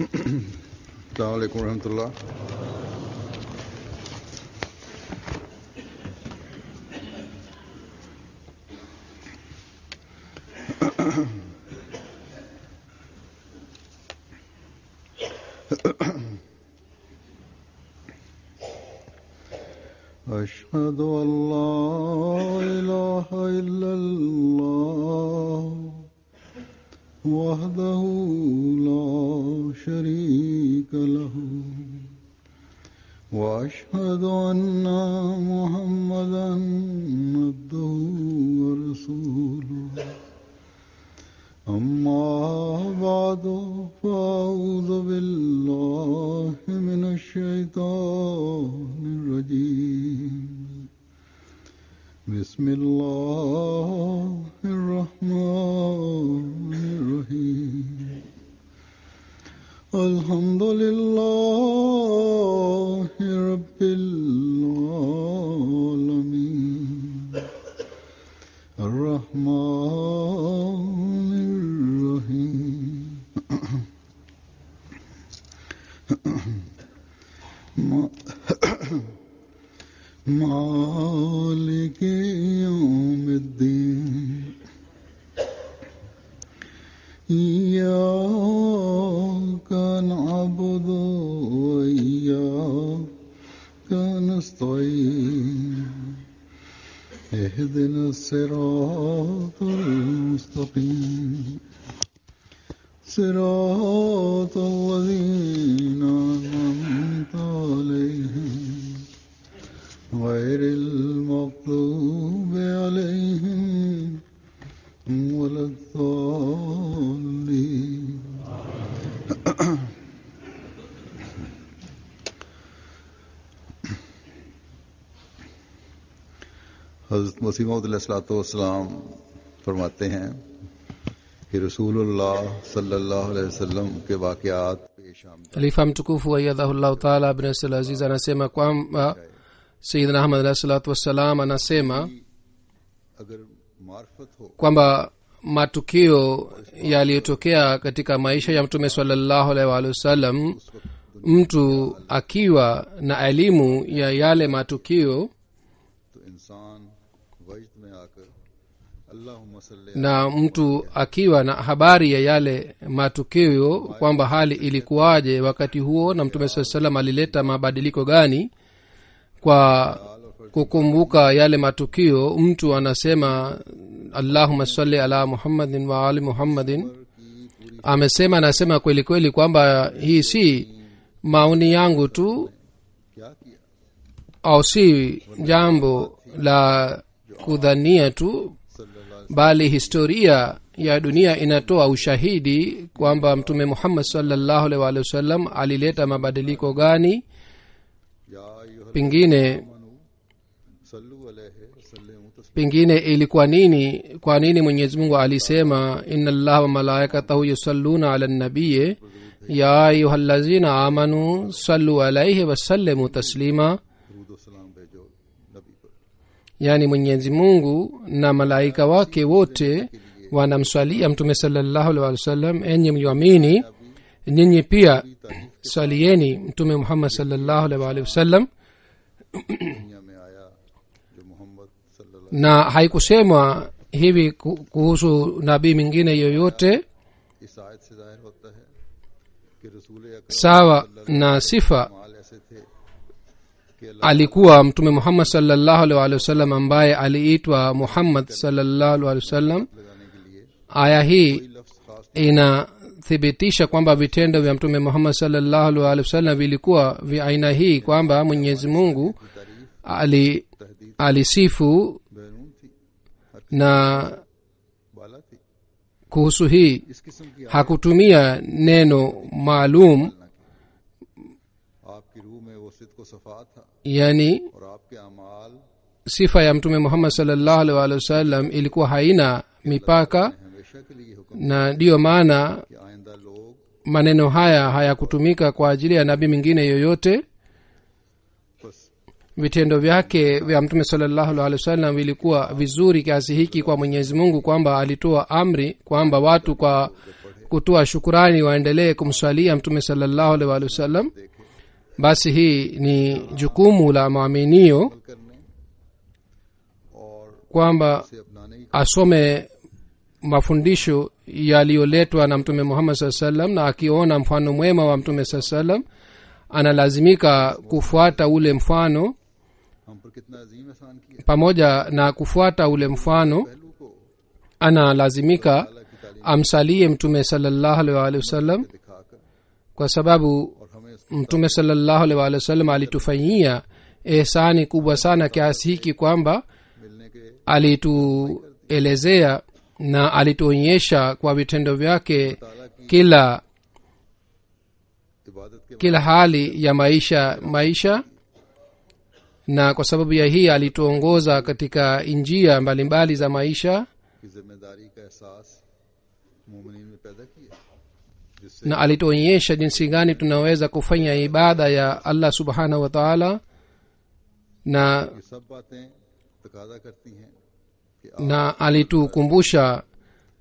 السلام علیکم ورحمۃ اللہ. أشهد أن لا إله إلا الله وحده لا شريك له وأشهد أن محمدا عبده ورسوله. أما بعد فأعوذ بالله من الشيطان الرجيم. بسم الله الرحمن الرحيم. الحمد لله رب العالمين. الرحمن الرحيم. مالك يوم الدين. إياك نعبد وإياك نستعين. اهدنا الصراط المستقيم صراط الذين أنعمت عليهم غير المغضوب عليهم ولا الضالين. حضرت مسیح موعود علیہ الصلوۃ والسلام فرماتے ہیں کہ رسول اللہ صلی اللہ علیہ وسلم کے واقعات پیش آمد. خلیفہ مtukufu ayyadahu Allah taala bin Rasul Aziz anasema kwamba Sayyidina Ahmad alayhi salatu wassalam anasema kwamba matukio yaliyotokea katika maisha ya Mtume sallallahu alaihi wasallam, mtu akiwa na elimu ya yale matukio na mtu akiwa na habari ya yale matukio kwamba hali ilikuwaje wakati huo, na Mtume sallallahu alaihi wasallam alileta mabadiliko gani kwa kukumbuka yale matukio, mtu anasema Allahumma salli ala Muhammadin wa ali Muhammadin. Amesema, anasema kweli kweli kwamba hii si maoni yangu tu au si jambo la kudhania tu, bali historia ya dunia inatoa ushahidi kwamba Mtume Muhammad sallallahu alaihi wasallam alileta mabadiliko gani. Pengine ilikuwa nini? Kwa nini Mwenyezi Mungu alisema inna Allaha wa malaikatahu yusalluna ala nabiyyi ya ayyuhallazina amanu sallu alayhi wa sallimu taslima? Yani Mwenyezi Mungu na malaika wake wote wanamswalia Mtume sallallahu alaihi wasallam, enyi mlioamini ninyi pia swalieni Mtume Muhammad sallallahu alaihi wasallam. Na haikusemwa hivi kuhusu nabii mwingine yoyote, sawa na sifa alikuwa Mtume Muhammad sallallahu alaihi wasallam ambaye aliitwa Muhammad sallallahu alaihi wasallam. Aya hii inathibitisha kwamba vitendo vya Mtume Muhammad sallallahu alaihi wasallam vilikuwa vya aina hii, kwamba Mwenyezi Mungu alisifu na kuhusu hii hakutumia neno maalum, yani sifa ya Mtume Muhammad sallallahu alaihi wasallam ilikuwa haina mipaka, na ndiyo maana maneno haya hayakutumika kwa ajili ya nabii mwingine yoyote. Vitendo vyake vya Mtume sallallahu alaihi wasallam vilikuwa vizuri kiasi hiki kwa Mwenyezi Mungu kwamba alitoa amri kwamba watu kwa kutoa shukurani waendelee kumswalia Mtume sallallahu alaihi wasallam. Basi hii ni jukumu la muaminio kwamba asome mafundisho yaliyoletwa na Mtume Muhammad sallallahu alaihi wasallam, na akiona mfano mwema wa Mtume sallallahu alaihi wasallam analazimika kufuata ule mfano, pamoja na kufuata ule mfano analazimika amsalie Mtume sallallahu alaihi wasallam, kwa sababu Mtume sallallahu alaihi wasallam alitufanyia ihsani kubwa sana kiasi hiki kwamba alituelezea na alituonyesha kwa vitendo vyake kila hali ya maisha, na kwa sababu ya hii alituongoza katika njia mbalimbali za maisha, na alituonyesha jinsi gani tunaweza kufanya ibada ya Allah subhanahu wa ta'ala, na alitukumbusha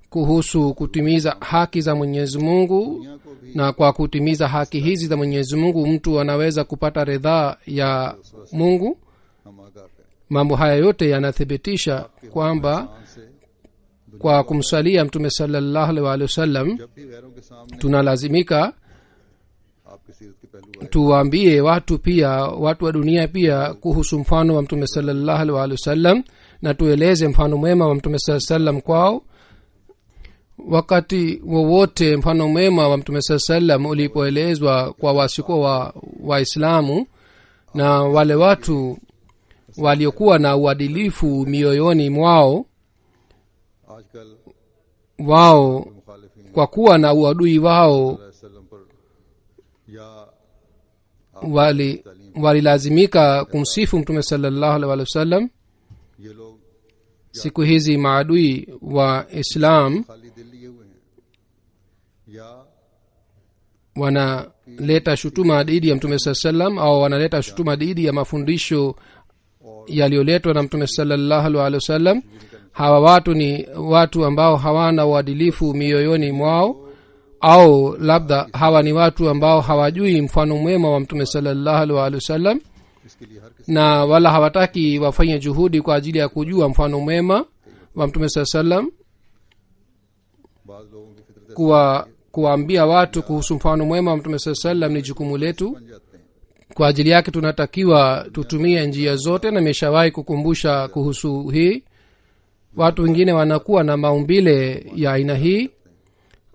kuhusu kutimiza haki za Mwenyezi Mungu, na kwa kutimiza haki hizi za Mwenyezi Mungu mtu anaweza kupata ridhaa ya Mungu. Mambo haya yote yanathibitisha kwamba kwa kumsalia Mtume sallallahu alaihi wasallam tunalazimika tuwaambie watu pia, watu wa dunia pia, kuhusu mfano wa Mtume sallallahu alaihi wasallam, na tueleze mfano mwema wa Mtume sallallahu alaihi wasallam kwao. Wakati wowote mfano mwema wa Mtume sallallahu alaihi wasallam ulipoelezwa kwa wasiko wa Waislamu na wale watu waliokuwa na uadilifu mioyoni mwao, wao kwa kuwa na uadui wao walilazimika kumsifu Mtume sallallahu alaihi wasallam. Siku hizi maadui wa Islam wanaleta shutuma dhidi ya Mtume sallallahu alaihi wasallam, au wanaleta shutuma dhidi ya mafundisho yaliyoletwa na Mtume sallallahu alaihi wasallam. Hawa watu ni watu ambao hawana uadilifu mioyoni mwao, au labda hawa ni watu ambao hawajui mfano mwema wa Mtume sallallahu alaihi wasallam, na wala hawataki wafanye juhudi kwa ajili ya kujua mfano mwema wa Mtume sallallahu alaihi wasallam. Kuwaambia watu kuhusu mfano mwema wa Mtume sallallahu alaihi wasallam ni jukumu letu. Kwa ajili yake tunatakiwa tutumie njia zote, na nimeshawahi kukumbusha kuhusu hii. Watu wengine wanakuwa na maumbile ya aina hii,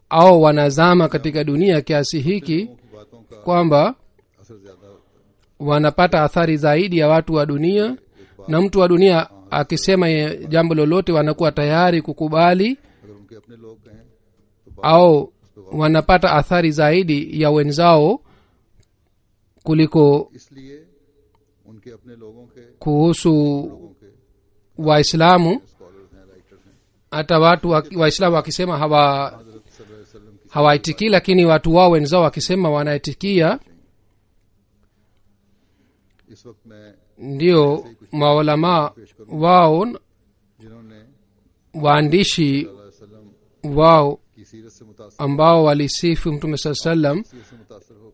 au wanazama katika dunia kiasi hiki kwamba wanapata athari zaidi ya watu wa dunia, na mtu wa dunia akisema jambo lolote wanakuwa tayari kukubali, au wanapata athari zaidi ya wenzao kuliko kuhusu Waislamu. Hata watu Waislamu wakisema hawaitikii, lakini watu wao wenzao wakisema wanaitikia. Ndio maulama wao, waandishi wao ambao walisifu Mtume sallam,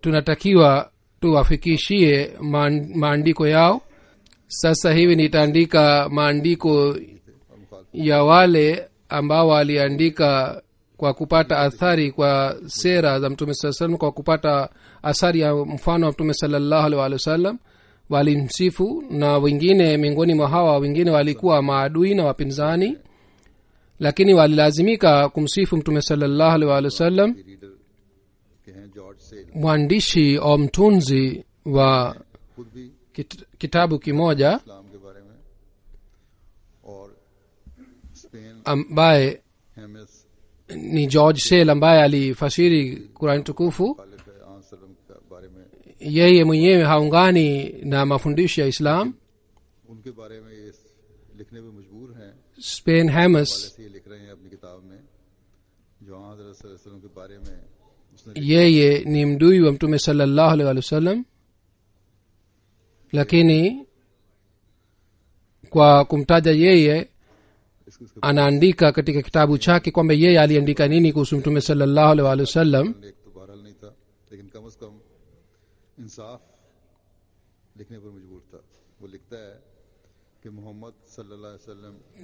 tunatakiwa tuwafikishie maandiko yao. Sasa hivi nitaandika maandiko ya wale ambao waliandika kwa kupata athari kwa sera za Mtume sallallahu alaihi wasallam, kwa kupata athari ya mfano wa Mtume sallallahu alaihi wasallam. Walimsifu, na wengine miongoni mwa hawa wengine walikuwa maadui na wapinzani, lakini walilazimika kumsifu Mtume sallallahu alaihi wasallam. Mwandishi au mtunzi wa kitabu kimoja ambaye ni George Sale, ambaye alifasiri Qur'an tukufu, yeye mwenyewe haungani na mafundisho ya Islam. Spain Hamas, yeye ni mdui wa Mtume sallallahu alaihi wasallam, lakini kwa kumtaja yeye anaandika katika kitabu chake kwamba yeye aliandika nini kuhusu Mtume sallallahu alaihi wasallam.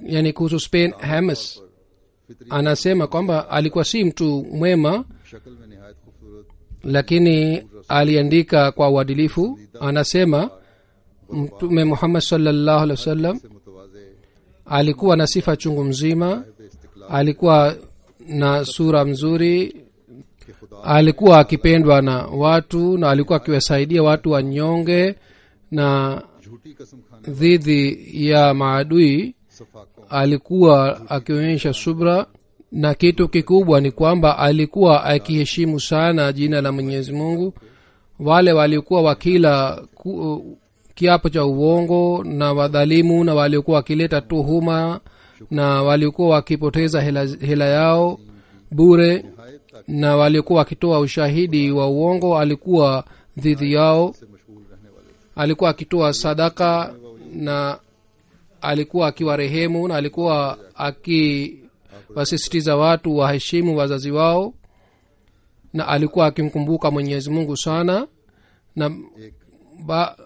Yani kuhusu Spain Hamas anasema kwamba alikuwa si mtu mwema, lakini aliandika kwa uadilifu. Anasema Mtume Muhammad sallallahu alaihi wasallam alikuwa na sifa chungu mzima, alikuwa na sura mzuri, alikuwa akipendwa na watu, na alikuwa akiwasaidia watu wanyonge na dhidi ya maadui. Alikuwa akionyesha subra, na kitu kikubwa ni kwamba alikuwa akiheshimu sana jina la Mwenyezi Mungu. Wale waliokuwa wakila kiapo cha uongo na wadhalimu, na waliokuwa wakileta tuhuma, na waliokuwa wakipoteza hela yao bure, na waliokuwa wakitoa ushahidi wa uongo, alikuwa dhidi yao. Alikuwa akitoa sadaka, na alikuwa akiwarehemu, na alikuwa akiwasisitiza watu waheshimu wazazi wao, na alikuwa akimkumbuka Mwenyezi Mungu sana. Na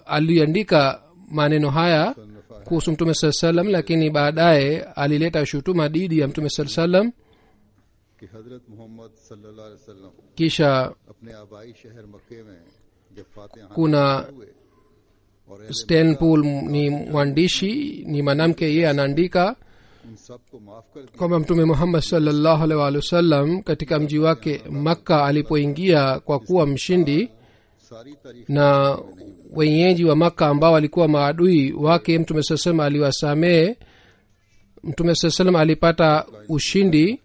aliandika maneno haya kuhusu Mtume sallallahu alaihi wasallam, lakini baadaye alileta shutuma dhidi ya Mtume sallallahu alaihi wasallam. Kisha kuna Stenpool ni mwandishi, ni mwanamke, yeye anaandika kwamba Mtume Muhammad sallallahu alaihi wasallam katika mji wake Makka alipoingia kwa kuwa mshindi, na wenyeji wa Makka ambao walikuwa maadui wake, Mtume sallallahu aliwasamehe. Mtume sallallahu alipata ushindi,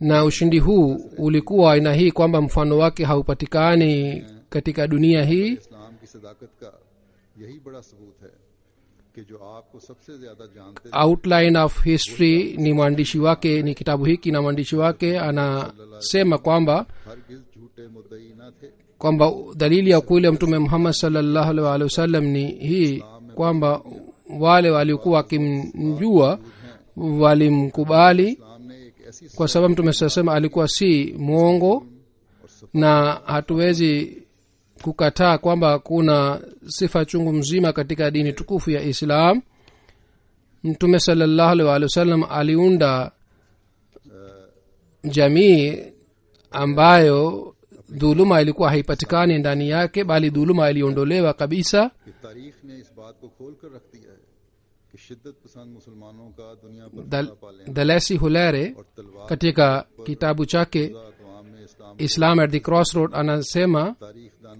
na ushindi huu ulikuwa aina hii kwamba mfano wake haupatikani katika dunia hii. Outline of history ni mwandishi wake, ni kitabu hiki, na mwandishi wake anasema kwamba dalili ya kweli ya Mtume Muhammad sallallahu alaihi wasallam ni hii kwamba wale waliokuwa wakimjua walimkubali, kwa sababu Mtume sasa alikuwa si mwongo, na hatuwezi kukataa kwamba kuna sifa chungu mzima katika dini tukufu ya Islam. Mtume sallallahu alaihi wasallam aliunda jamii ambayo dhuluma ilikuwa haipatikani ndani yake, bali dhuluma iliondolewa kabisa. Dalasi Hulare katika kitabu chake Islam at the Crossroad anasema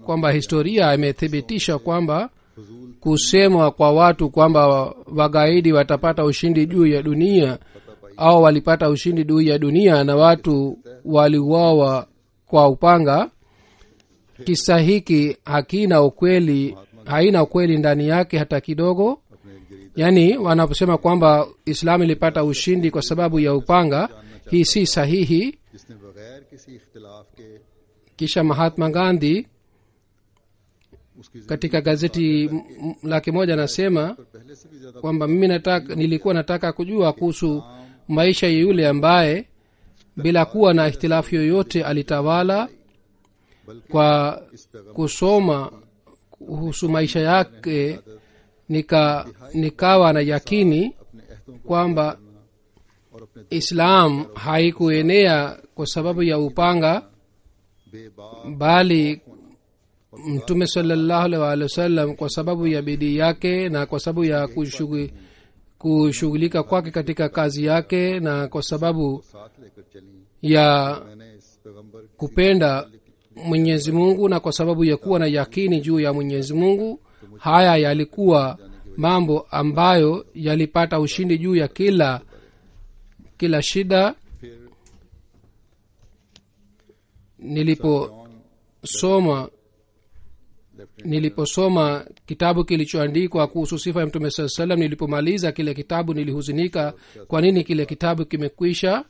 kwamba historia imethibitisha kwamba kusemwa kwa watu kwamba wagaidi watapata ushindi juu ya dunia au walipata ushindi juu ya dunia na watu waliuawa kwa upanga, kisa hiki haina ukweli ndani yake hata kidogo. Yani wanaposema kwamba Islam ilipata ushindi kwa sababu ya upanga, hii si sahihi. Kisha Mahatma Gandhi katika gazeti lake moja anasema kwamba mimi nilikuwa nataka kujua kuhusu maisha yule ambaye bila kuwa na ikhtilafu yoyote alitawala. Kwa kusoma kuhusu maisha yake nikawa na yakini kwamba Islam haikuenea kwa sababu ya upanga, bali Mtume sallallahu alaihi wasallam kwa sababu ya bidii yake, na kwa sababu ya kushughulika kwake katika kazi yake, na kwa sababu ya kupenda Mwenyezi Mungu, na kwa sababu ya kuwa na yakini juu ya Mwenyezi Mungu, haya yalikuwa mambo ambayo yalipata ushindi juu ya kila shida. Niliposoma kitabu kilichoandikwa kuhusu sifa ya Mtume sallallahu alaihi wasallam, nilipomaliza kile kitabu nilihuzunika kwa nini kile kitabu kimekwisha.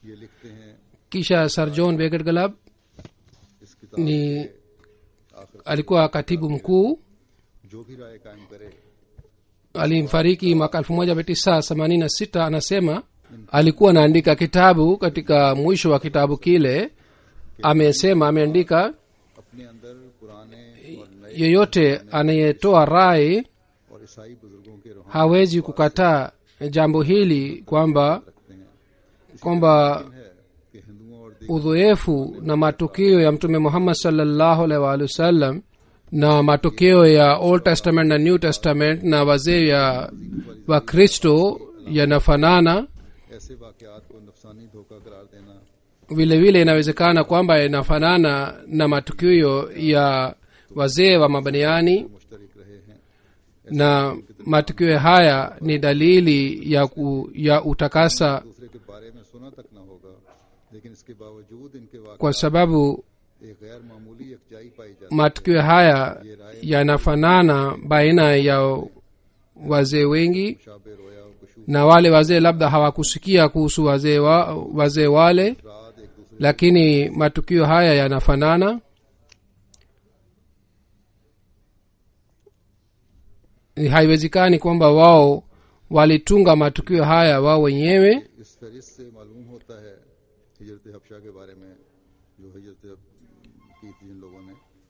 Kisha Sir John Baker Galab ni alikuwa katibu mkuu, alimfariki mwaka 1986, anasema alikuwa anaandika kitabu. Katika mwisho wa kitabu kile amesema, ameandika, yeyote anayetoa rai hawezi kukataa jambo hili kwamba udhoefu na matukio ya Mtume Muhammad sallallahu alaihi wasallam na matukio ya Old Testament na New Testament na wazee ya wa Kristo yanafanana. Vile vile inawezekana kwamba inafanana na matukio ya wazee wa Mabaniani, na matukio haya ni dalili ya utakasa, kwa sababu matukio haya yanafanana baina ya wazee wengi, na wale wazee labda hawakusikia kuhusu wazee wale, lakini matukio haya yanafanana. Haiwezekani kwamba wao walitunga matukio haya wao wenyewe.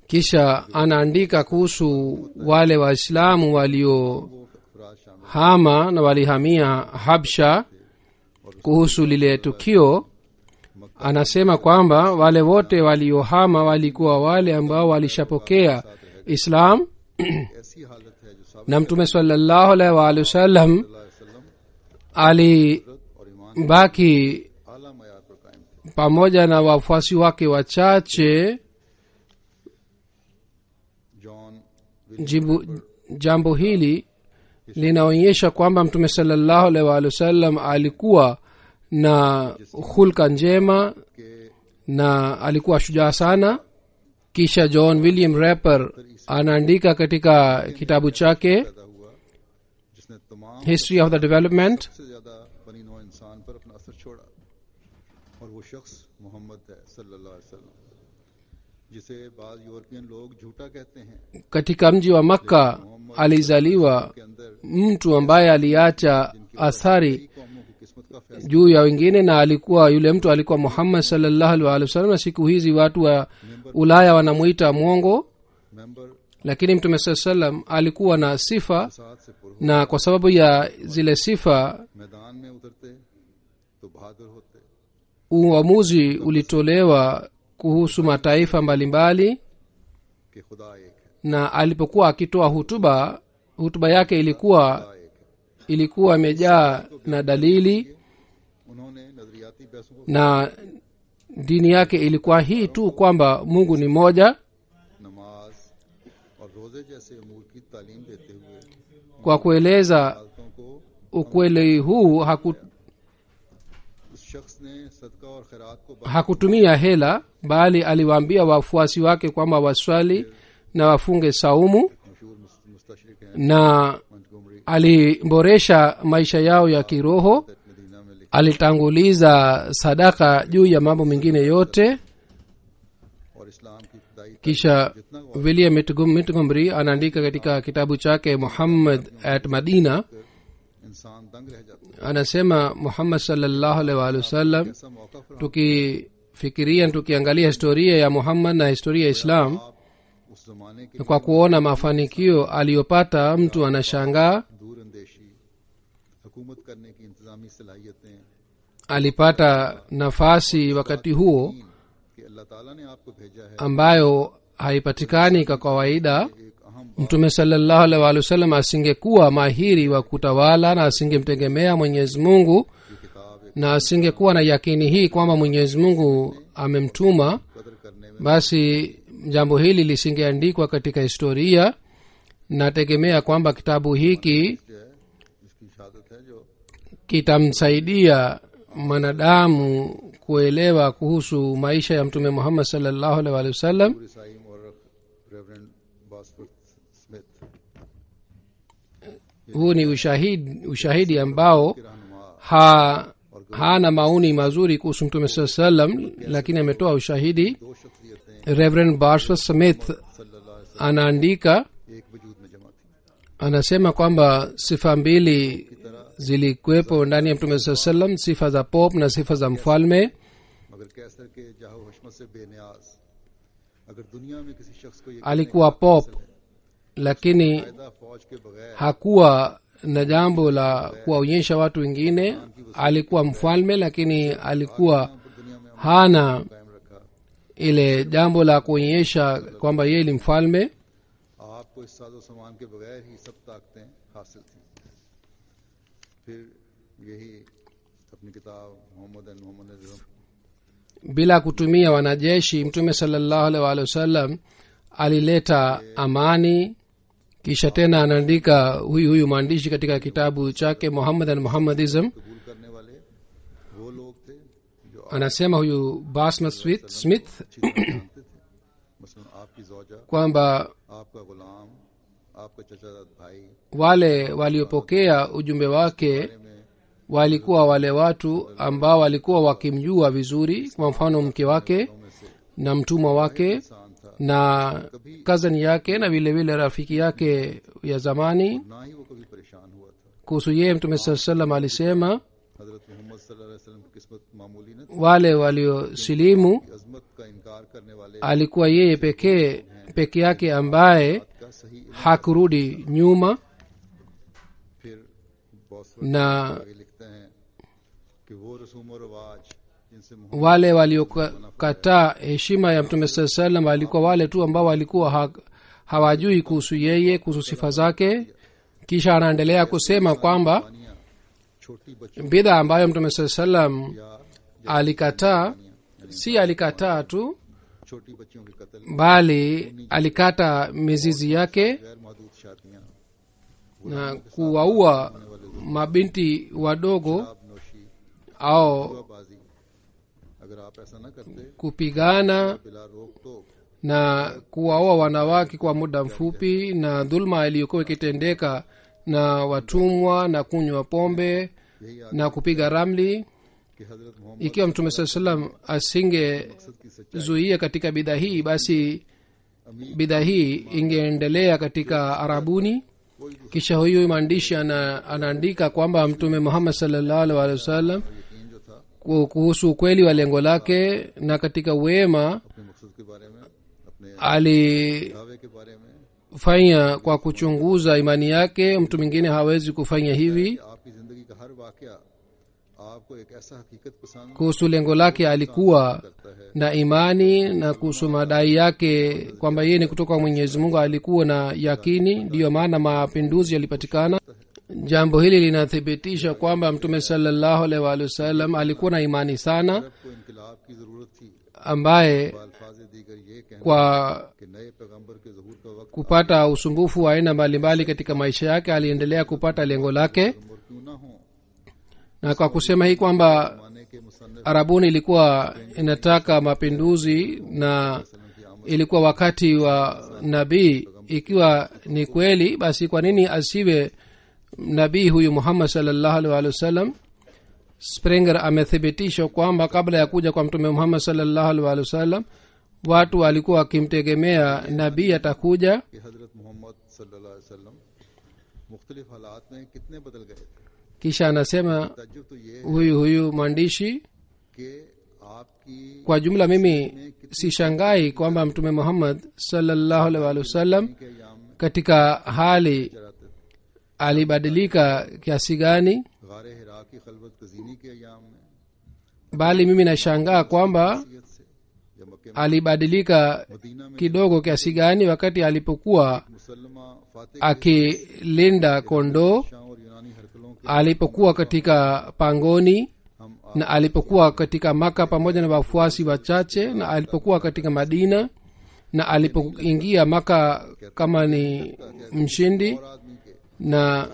Kisha anaandika kuhusu wale Waislamu waliohama na walihamia Habsha. Kuhusu lile tukio anasema kwamba wale wote waliohama walikuwa wale ambao walishapokea Islam na Mtume sallallahu alaihi wasallam alibaki pamoja na wafuasi wake wachache. Jambo hili linaonyesha kwamba Mtume sallallahu alaihi wasallam alikuwa na hulka njema na alikuwa shujaa sana. Kisha John William Raper anaandika katika kitabu chake History of the Development, katika mji wa Makka alizaliwa mtu ambaye aliacha athari juu ya wengine, na alikuwa yule mtu alikuwa Muhammad sallallahu alaihi wasallam. Na siku hizi watu wa Ulaya wanamuita mwongo, lakini Mtume sallallahu alaihi wasallam alikuwa na sifa, na kwa sababu ya zile sifa uamuzi ulitolewa kuhusu mataifa mbalimbali, na alipokuwa akitoa hutuba yake ilikuwa imejaa na dalili, na dini yake ilikuwa hii tu kwamba Mungu ni moja. Kwa kueleza ukweli huu hakutumia hela, bali aliwaambia wafuasi wake kwamba waswali na wafunge saumu, na aliboresha maisha yao ya kiroho. Alitanguliza sadaka juu ya mambo mengine yote. Kisha William Montgomery anaandika katika kitabu chake Muhammad at Madina, anasema Muhammad sallallahu alaihi wasallam, tukiangalia historia ya Muhammad na historia ya Islam kwa kuona mafanikio aliyopata, mtu anashangaa. Alipata nafasi wakati huo ambayo haipatikani kwa kawaida. Mtume sallallahu alaihi wasallam asingekuwa mahiri wa kutawala, na asingemtegemea Mwenyezi Mungu, na asingekuwa na yakini hii kwamba Mwenyezi Mungu amemtuma, basi jambo hili lisingeandikwa katika historia. Nategemea kwamba kitabu hiki kitamsaidia mwanadamu kuelewa kuhusu maisha ya Mtume Muhammad sallallahu alaihi wasallam. Huu ni ushahidi ambao hana maoni mazuri kuhusu Mtume sallallahu alaihi wasallam, lakini ametoa ushahidi. Reverend Baswa Smith anaandika, anasema kwamba sifa mbili zilikuwepo ndani ya Mtume Muhammad sallallahu alaihi wasallam, sifa za pope na sifa za mfalme. Alikuwa pope lakini hakuwa na jambo la kuwaonyesha watu wengine. Alikuwa mfalme lakini alikuwa hana ile jambo la kuonyesha kwamba yeye ni mfalme. Bila kutumia wanajeshi, Mtume sallallahu alaihi wasallam alileta amani. Kisha tena anaandika huyu maandishi katika kitabu chake Muhammad and Muhammadism, anasema huyu Basma Smith kwamba wale waliopokea ujumbe wake walikuwa wale watu ambao walikuwa wakimjua vizuri, kwa mfano mke wake na mtumwa wake na kazani yake na vile vile rafiki yake ya zamani. Kuhusu yeye Mtume sallallahu alaihi wasallam alisema wale waliosilimu alikuwa yeye peke yake ambaye hakurudi nyuma, na wale waliokataa heshima ya Mtume sallallahu alaihi wasallam walikuwa wale tu ambao walikuwa hawajui kuhusu yeye, kuhusu sifa zake. Kisha anaendelea kusema kwamba bid'a ambayo Mtume sallallahu alaihi wasallam alikataa, si alikataa tu bali alikata mizizi yake na kuwaua mabinti wadogo au kupigana na kuwaoa wanawake kwa muda mfupi, na dhulma iliyokuwa ikitendeka na watumwa na kunywa pombe na kupiga ramli. Ikiwa Mtume sallam asingezuia katika bidhaa hii, basi bidhaa hii ingeendelea katika Arabuni. Kisha huyu maandishi anaandika kwamba Mtume Muhammad sallallahu alaihi wasallam kuhusu ukweli wa lengo lake na katika wema alifanya kwa kuchunguza imani yake. Mtu mwingine hawezi kufanya hivi. Kuhusu lengo lake alikuwa na imani, na kuhusu madai yake kwamba yeye ni kutoka Mwenyezi Mungu alikuwa na yakini. Ndiyo maana mapinduzi yalipatikana. Jambo hili linathibitisha kwamba Mtume sallallahu alaihi wasallam alikuwa na imani sana, ambaye kwa kupata usumbufu wa aina mbalimbali katika maisha yake aliendelea kupata lengo lake. Na kwa kusema hii kwamba Arabuni ilikuwa inataka mapinduzi na ilikuwa wakati wa nabii, ikiwa ni kweli, basi kwa nini asiwe nabii huyu Muhammad sallallahu alaihi wasallam? Springer amethibitisha kwamba kabla ya kuja kwa Mtume Muhammad sallallahu alaihi wasallam watu walikuwa wakimtegemea nabii atakuja. Kisha anasema huyu mwandishi, kwa jumla mimi sishangai kwamba Mtume Muhammad sallallahu alaihi wasallam katika hali alibadilika kiasi gani, bali mimi nashangaa kwamba alibadilika kidogo kiasi gani wakati alipokuwa akilinda kondoo, alipokuwa katika pangoni, na alipokuwa katika Maka pamoja na wafuasi wachache, na alipokuwa katika Madina, na alipoingia Maka kama ni mshindi, na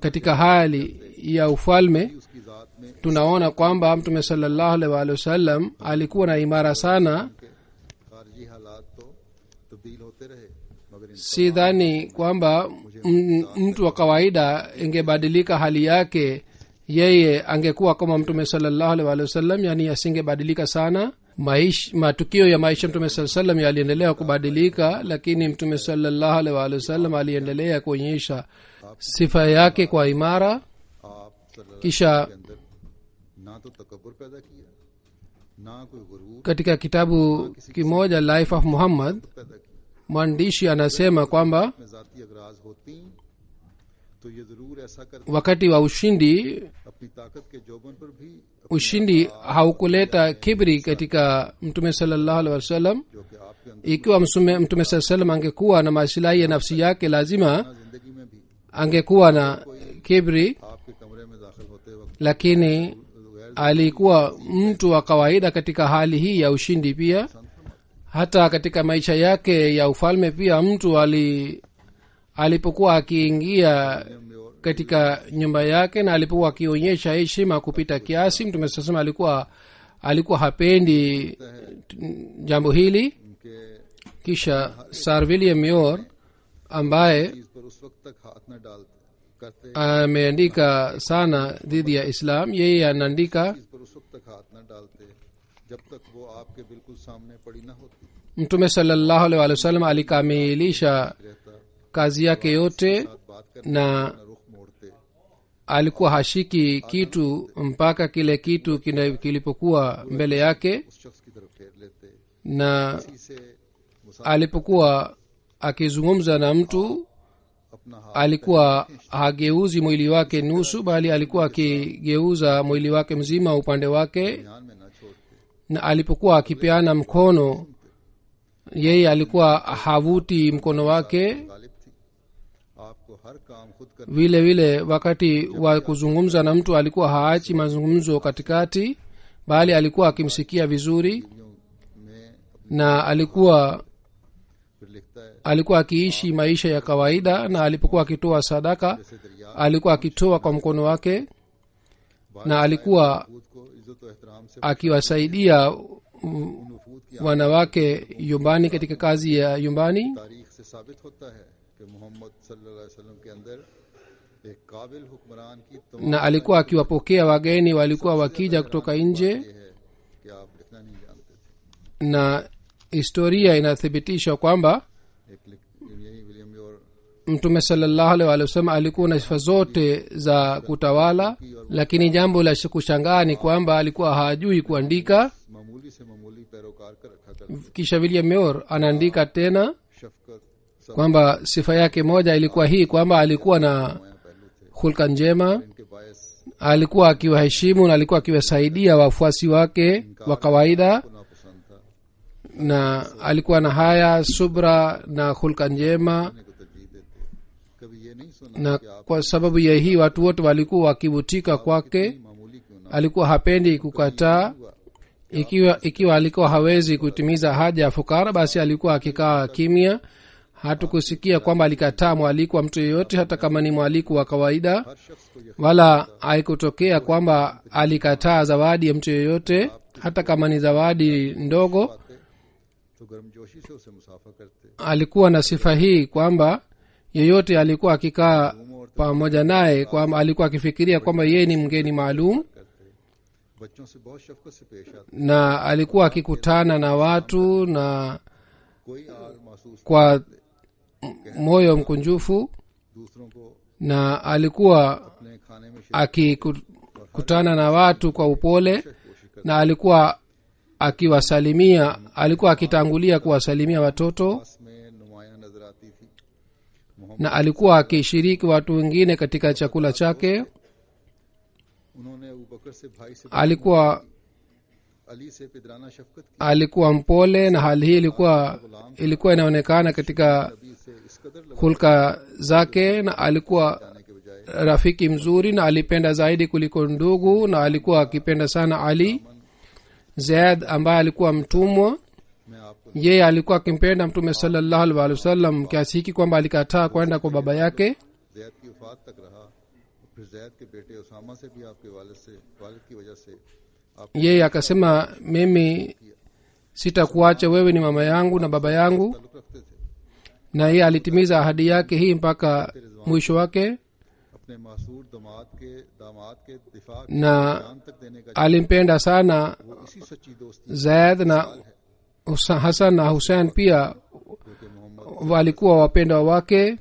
katika hali ya ufalme. Tunaona kwamba Mtume sallallahu alaihi wasallam alikuwa na imara sana. Sidhani kwamba mtu wa kawaida ingebadilika hali yake, yeye angekuwa kama Mtume sallallahu alaihi wasallam, yani asingebadilika sana. Matukio ya maisha Mtume sallallahu alaihi wasallam yaliendelea kubadilika, lakini Mtume sallallahu alaihi wasallam aliendelea kuonyesha sifa yake kwa imara. Kisha katika kitabu kimoja Life of Muhammad mwandishi anasema kwamba wakati wa ushindi haukuleta kibri katika Mtume sallallahu alaihi wasallam. Ikiwa Mtume sallam angekuwa na masilahi ya nafsi yake, lazima angekuwa na kibri, lakini alikuwa mtu wa kawaida katika hali hii ya ushindi. Pia hata katika maisha yake ya ufalme pia mtu alipokuwa akiingia katika nyumba yake na alipokuwa akionyesha heshima kupita kiasi, Mtume sasa alikuwa hapendi jambo hili. Kisha Sir William Muir ambaye ameandika sana dhidi ya Islam, yeye anaandika Mtume sallallahu alaihi wasallam alikamilisha kazi yake yote na alikuwa hashiki kitu mpaka kile kitu kilipokuwa mbele yake, na alipokuwa akizungumza na mtu alikuwa hageuzi mwili wake nusu, bali alikuwa akigeuza mwili wake mzima upande wake. Na alipokuwa akipeana mkono, yeye alikuwa havuti mkono wake. Vile vile wakati wa kuzungumza na mtu alikuwa haachi mazungumzo katikati, bali alikuwa akimsikia vizuri, na alikuwa akiishi maisha ya kawaida. Na alipokuwa akitoa sadaka alikuwa akitoa kwa mkono wake, na alikuwa akiwasaidia wanawake yumbani katika kazi ya yumbani. Na alikuwa akiwapokea wageni walikuwa wakija kutoka nje, na historia inathibitisha kwamba Mtume sallallahu alaihi wasallam alikuwa na sifa zote za kutawala, lakini jambo la kushangaa ni kwamba alikuwa hajui kuandika. Kisha William Muir anaandika tena kwamba sifa yake moja ilikuwa hii kwamba alikuwa na hulka njema, alikuwa akiwaheshimu na alikuwa akiwasaidia wafuasi wake wa kawaida, na alikuwa na haya, subra na hulka njema. Na kwa sababu ya hii watu wote walikuwa wakivutika kwake. Alikuwa hapendi kukataa. Ikiwa alikuwa hawezi kutimiza haja ya fukara, basi alikuwa akikaa kimya. Hatukusikia kwamba alikataa mwaliko wa mtu yeyote, hata kama ni mwaliko wa kawaida, wala haikutokea kwamba alikataa zawadi ya mtu yeyote, hata kama ni zawadi ndogo. Alikuwa na sifa hii kwamba yeyote alikuwa akikaa pamoja naye, kwamba alikuwa akifikiria kwamba yeye ni mgeni maalum, na alikuwa akikutana na watu na kwa moyo mkunjufu, na alikuwa akikutana na watu kwa upole, na alikuwa akiwasalimia, alikuwa akitangulia kuwasalimia watoto, na alikuwa akishiriki watu wengine katika chakula chake. Alikuwa mpole, na hali hii ilikuwa inaonekana katika hulka zake, na alikuwa rafiki mzuri, na alipenda zaidi kuliko ndugu, na alikuwa akipenda sana Ali Zaid ambaye alikuwa mtumwa. Yeye alikuwa akimpenda Mtume sallallahu alaihi wasallam kiasi hiki kwamba alikataa kwenda kwa baba yake. Yeye akasema, mimi sitakuacha, wewe ni mama yangu na baba yangu. Na yeye alitimiza ahadi yake hii mpaka mwisho wake, na alimpenda sana Zaid na Hasan na Hussein pia walikuwa wapendwa wake.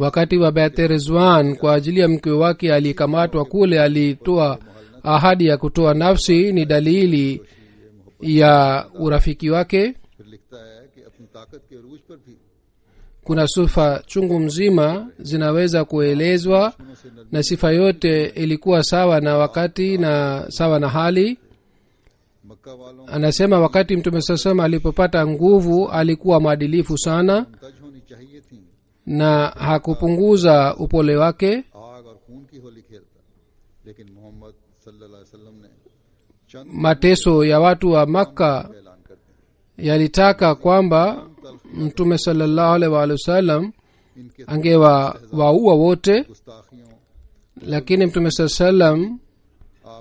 Wakati wa Bai'at Ridwan kwa ajili ya mke wake aliyekamatwa kule, alitoa ahadi ya kutoa nafsi. Ni dalili ya urafiki wake. Kuna sifa chungu mzima zinaweza kuelezwa, na sifa yote ilikuwa sawa na wakati na sawa na hali. Anasema wakati Mtume sasa alipopata nguvu alikuwa mwadilifu sana na hakupunguza upole wake. Mateso ya watu wa Makka yalitaka kwamba Mtume sallallahu alaihi wa sallam angewa waua wote, lakini Mtume sallallahu alaihi wa sallam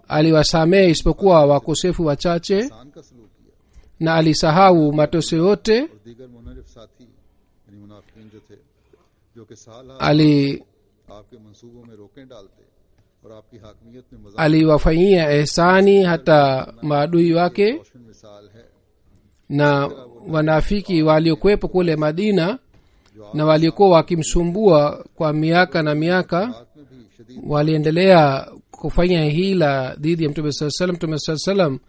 aliwasamehe isipokuwa wakosefu wachache, na alisahau mateso yote. Aliwafanyia ihsani hata maadui wake, na wanafiki waliokuwepo kule Madina na waliokuwa wakimsumbua kwa miaka na miaka waliendelea kufanya hila dhidi ya Mtume sallallahu alaihi wasallam. Mtume sallallahu alaihi wasallam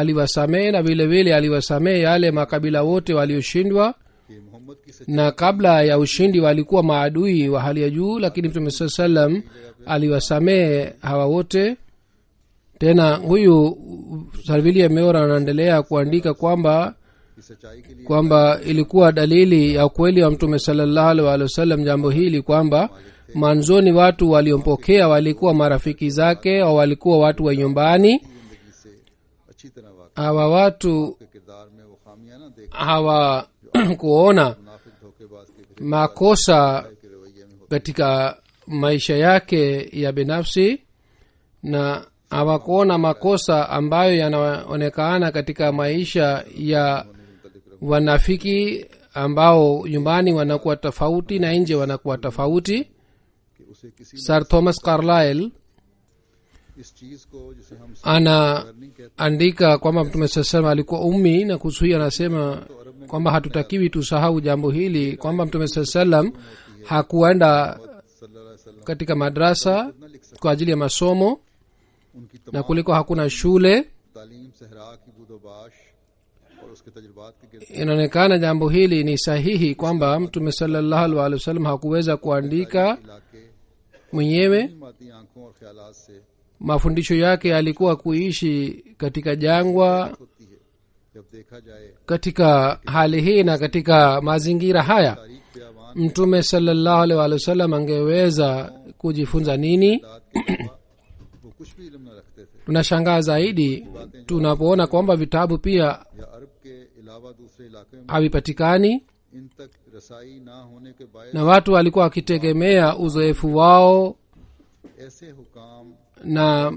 aliwasamehe, na vile vile aliwasamehe yale makabila wote walioshindwa, na kabla ya ushindi walikuwa maadui wa hali ya juu, lakini Mtume sallallahu alaihi wasallam aliwasamehe hawa wote. Tena huyu Salvilia Meora anaendelea kuandika kwamba ilikuwa dalili ya ukweli wa Mtume sallallahu alaihi wasallam jambo hili, kwamba mwanzoni watu waliompokea walikuwa marafiki zake au walikuwa watu wa nyumbani. Hawa watu hawa kuona makosa katika maisha yake ya binafsi, na hawakuona makosa ambayo yanaonekana katika maisha ya wanafiki ambao nyumbani wanakuwa tofauti na nje wanakuwa tofauti. Sir Thomas Carlyle anaandika kwamba Mtume sasa alikuwa ummi, na kusuhi anasema kwamba hatutakiwi tusahau jambo hili, kwamba Mtume sasa hakuenda katika madrasa kwa ajili ya masomo, na kuliko hakuna shule. Inaonekana jambo hili ni sahihi kwamba Mtume sallallahu alaihi wasallam hakuweza kuandika mwenyewe. Mafundisho yake alikuwa kuishi katika jangwa. Katika hali hii na katika mazingira haya, Mtume sallallahu alaihi wasallam angeweza kujifunza nini? Tunashangaa zaidi tunapoona kwamba vitabu pia havipatikani, na watu walikuwa wakitegemea uzoefu wao na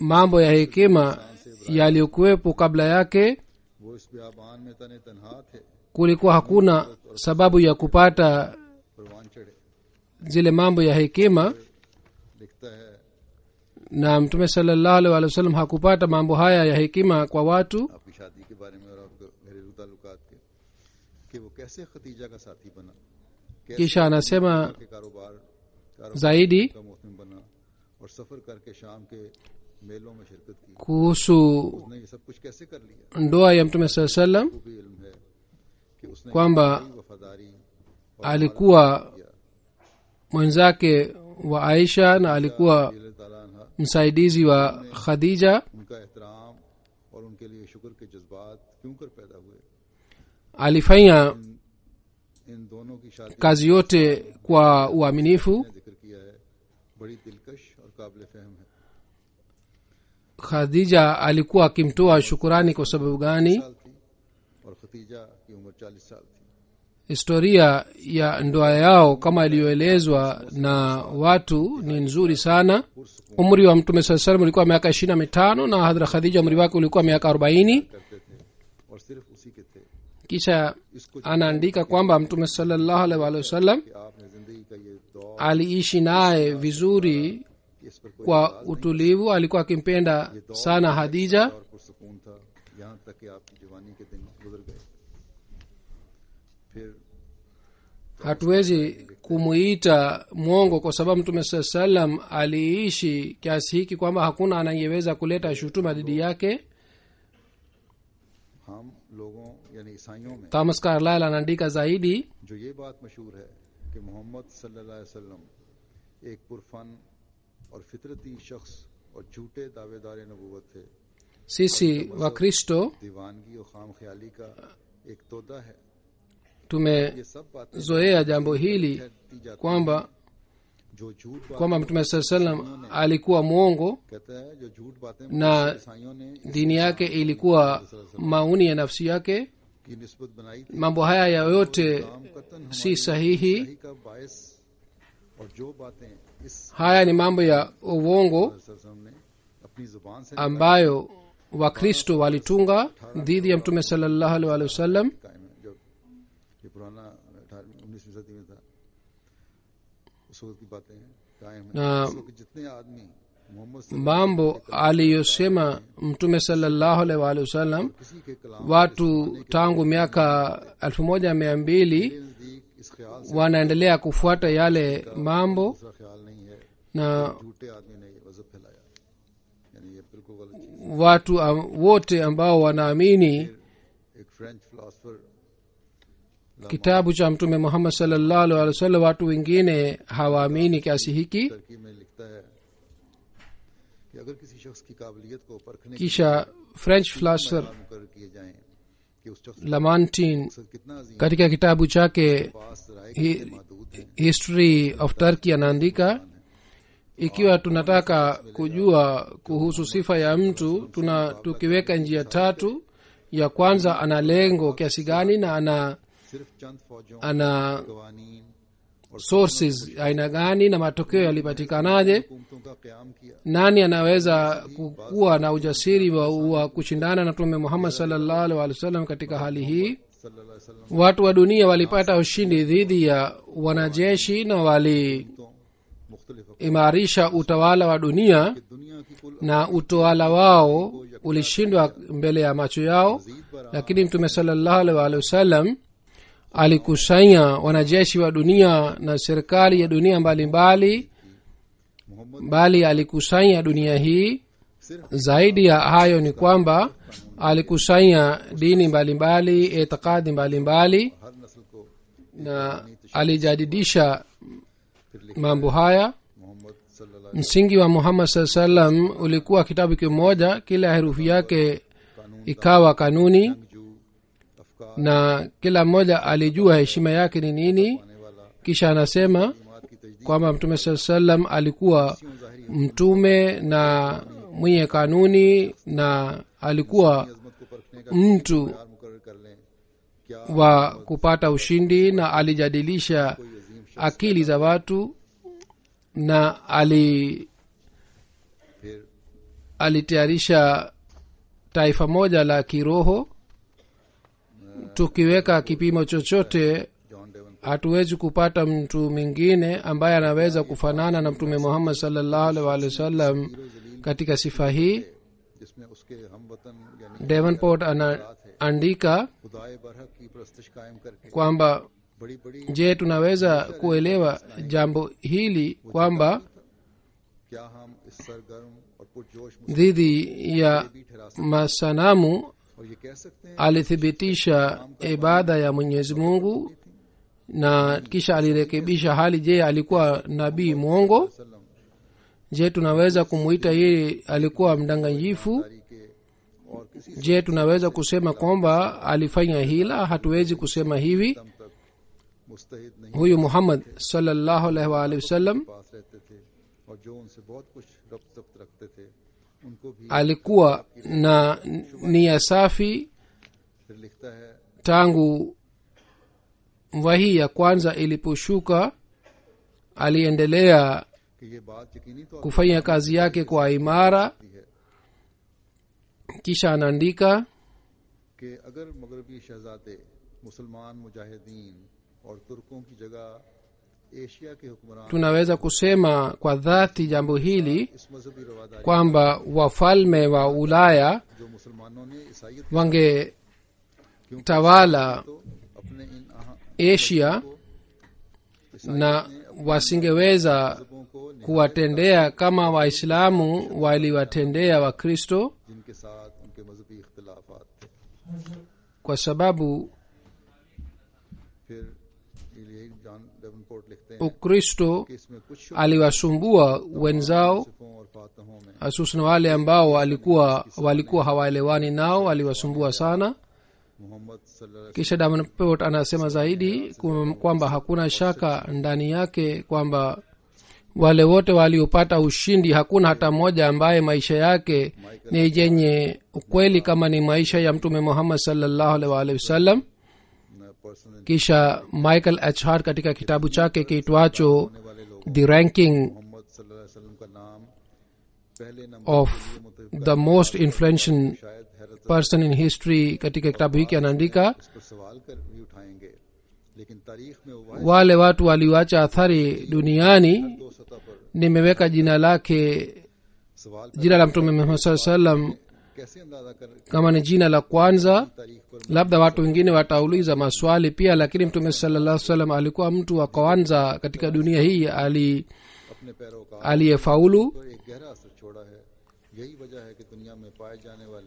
mambo ya hekima yaliyokuwepo kabla yake. Kulikuwa hakuna sababu ya kupata zile mambo ya hekima, na Mtume sallallahu alaihi wasallam hakupata mambo haya ya hekima kwa watu. Kisha anasema zaidi kuhusu ndoa ya Mtume sallallahu alaihi wasallam kwamba alikuwa mwenzake wa Aisha na alikuwa msaidizi wa Khadija. Alifanya kazi yote kwa uaminifu. Khadija alikuwa akimtoa shukurani. Kwa sababu gani? Historia ya ndoa yao kama iliyoelezwa na watu ni nzuri sana. Umri wa Mtume sallallahu alaihi wasallam ulikuwa miaka 25 na Hadhrat Khadija umri wake ulikuwa miaka 40. Kisha anaandika kwamba Mtume sallallahu alaihi wasallam aliishi naye vizuri kwa utulivu. Alikuwa akimpenda sana Khadija. Hatuwezi kumuita mwongo kwa sababu Mtume Swalla Sallam aliishi kiasi hiki kwamba hakuna anayeweza kuleta shutuma dhidi yake. Thomas Carlyle anaandika zaidi sisi Wakristo tumezoea jambo hili kwamba Mtume Swalla Sallam alikuwa mwongo na dini yake ilikuwa maoni ya nafsi yake. Mambo haya ya yote si sahihi. Haya ni mambo ya uongo ambayo Wakristo walitunga dhidi ya Mtume sallallahu alaihi wasallam. Na mambo aliyosema Mtume sallallahu alaihi wasallam watu tangu miaka 1200 wanaendelea kufuata yale mambo na watu wote ambao wanaamini kitabu cha Mtume Muhammad sallallahu alaihi wasallam, watu wengine hawaamini kiasi hiki. Kisha French philosopher Lamartine katika kitabu chake History of Turkey anaandika, ikiwa tunataka kujua kuhusu sifa ya mtu tukiweka njia tatu. Ya kwanza, ana lengo kiasi gani na ana sources aina gani na matokeo yalipatikanaje. Nani anaweza kuwa na ujasiri wa kushindana na Mtume Muhammad sallallahu alaihi wasallam katika hali hii? Watu wa dunia walipata ushindi dhidi ya wanajeshi na waliimarisha utawala wa dunia, na utawala wao ulishindwa mbele ya macho yao. Lakini Mtume sallallahu alaihi wasallam alikusanya wanajeshi wa dunia na serikali ya dunia mbalimbali, bali alikusanya dunia hii. Zaidi ya hayo ni kwamba alikusanya dini mbalimbali, itikadi mbalimbali, na alijadidisha mambo haya. Msingi wa Muhammad sallallahu alaihi wasallam ulikuwa kitabu kimoja, kila herufi yake ikawa kanuni, na kila mmoja alijua heshima yake ni nini. Kisha anasema kwamba Mtume sallallahu alaihi wasallam alikuwa mtume na mwenye kanuni, na alikuwa mtu wa kupata ushindi, na alijadilisha akili za watu, na alitayarisha taifa moja la kiroho. Tukiweka kipimo chochote hatuwezi kupata mtu mwingine ambaye anaweza kufanana na Mtume Muhammad sallallahu alaihi wasallam katika sifa hii. Davenport anaandika kwamba je, tunaweza kuelewa jambo hili kwamba dhidi ya masanamu alithibitisha ibada ya Mwenyezi Mungu na kisha alirekebisha hali. Je, alikuwa nabii mwongo? Je, tunaweza kumuita yeye alikuwa mdanganyifu? Je, tunaweza kusema kwamba alifanya hila? Hatuwezi kusema hivi. Huyu Muhammad sallallahu alaihi wasallam alikuwa na nia safi tangu wahi ya kwanza iliposhuka. Aliendelea kufanya kazi yake kwa imara. Kisha anaandika tunaweza kusema kwa dhati jambo hili kwamba wafalme wa Ulaya wangetawala Asia na wasingeweza kuwatendea kama Waislamu waliwatendea Wakristo, kwa sababu Ukristo aliwasumbua wenzao, hususan wale ambao walikuwa hawaelewani nao, aliwasumbua sana. Kisha Davenport anasema zaidi kwamba hakuna shaka ndani yake kwamba wale wote waliopata ushindi hakuna hata mmoja ambaye maisha yake ni yenye ukweli kama ni maisha ya Mtume Muhammad sallallahu alaihi wasallam. Kisha Michael H. Hart katika kitabu chake kiitwacho The Ranking of the Most Influential Person in History, katika kitabu hiki anaandika wale watu waliwacha athari duniani, nimeweka jina lake, jina la Mtume Muhammad sallallahu alaihi wasallam kama ni jina la kwanza. Labda watu wengine watauliza maswali pia, lakini Mtume sallallahu alaihi wasallam alikuwa mtu wa kwanza katika dunia hii aliyefaulu.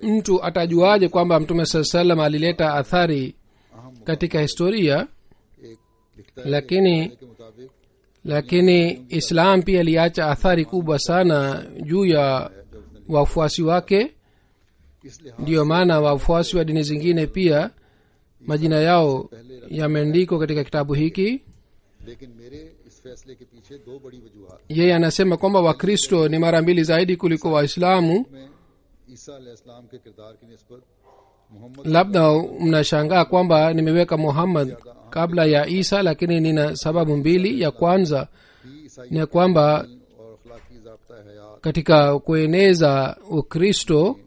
Mtu atajuaje kwamba Mtume sallallahu alaihi wasallam alileta athari katika historia? Lakini Islam pia aliacha athari kubwa sana juu ya wafuasi wake. Ndiyo maana wafuasi wa dini zingine pia majina yao yameandikwa katika kitabu hiki. Yeye anasema kwamba Wakristo ni mara mbili zaidi kuliko Waislamu. Labda mnashangaa kwamba nimeweka Muhammad kabla ya Isa, lakini nina sababu mbili. Ya kwanza ni kwamba katika kueneza Ukristo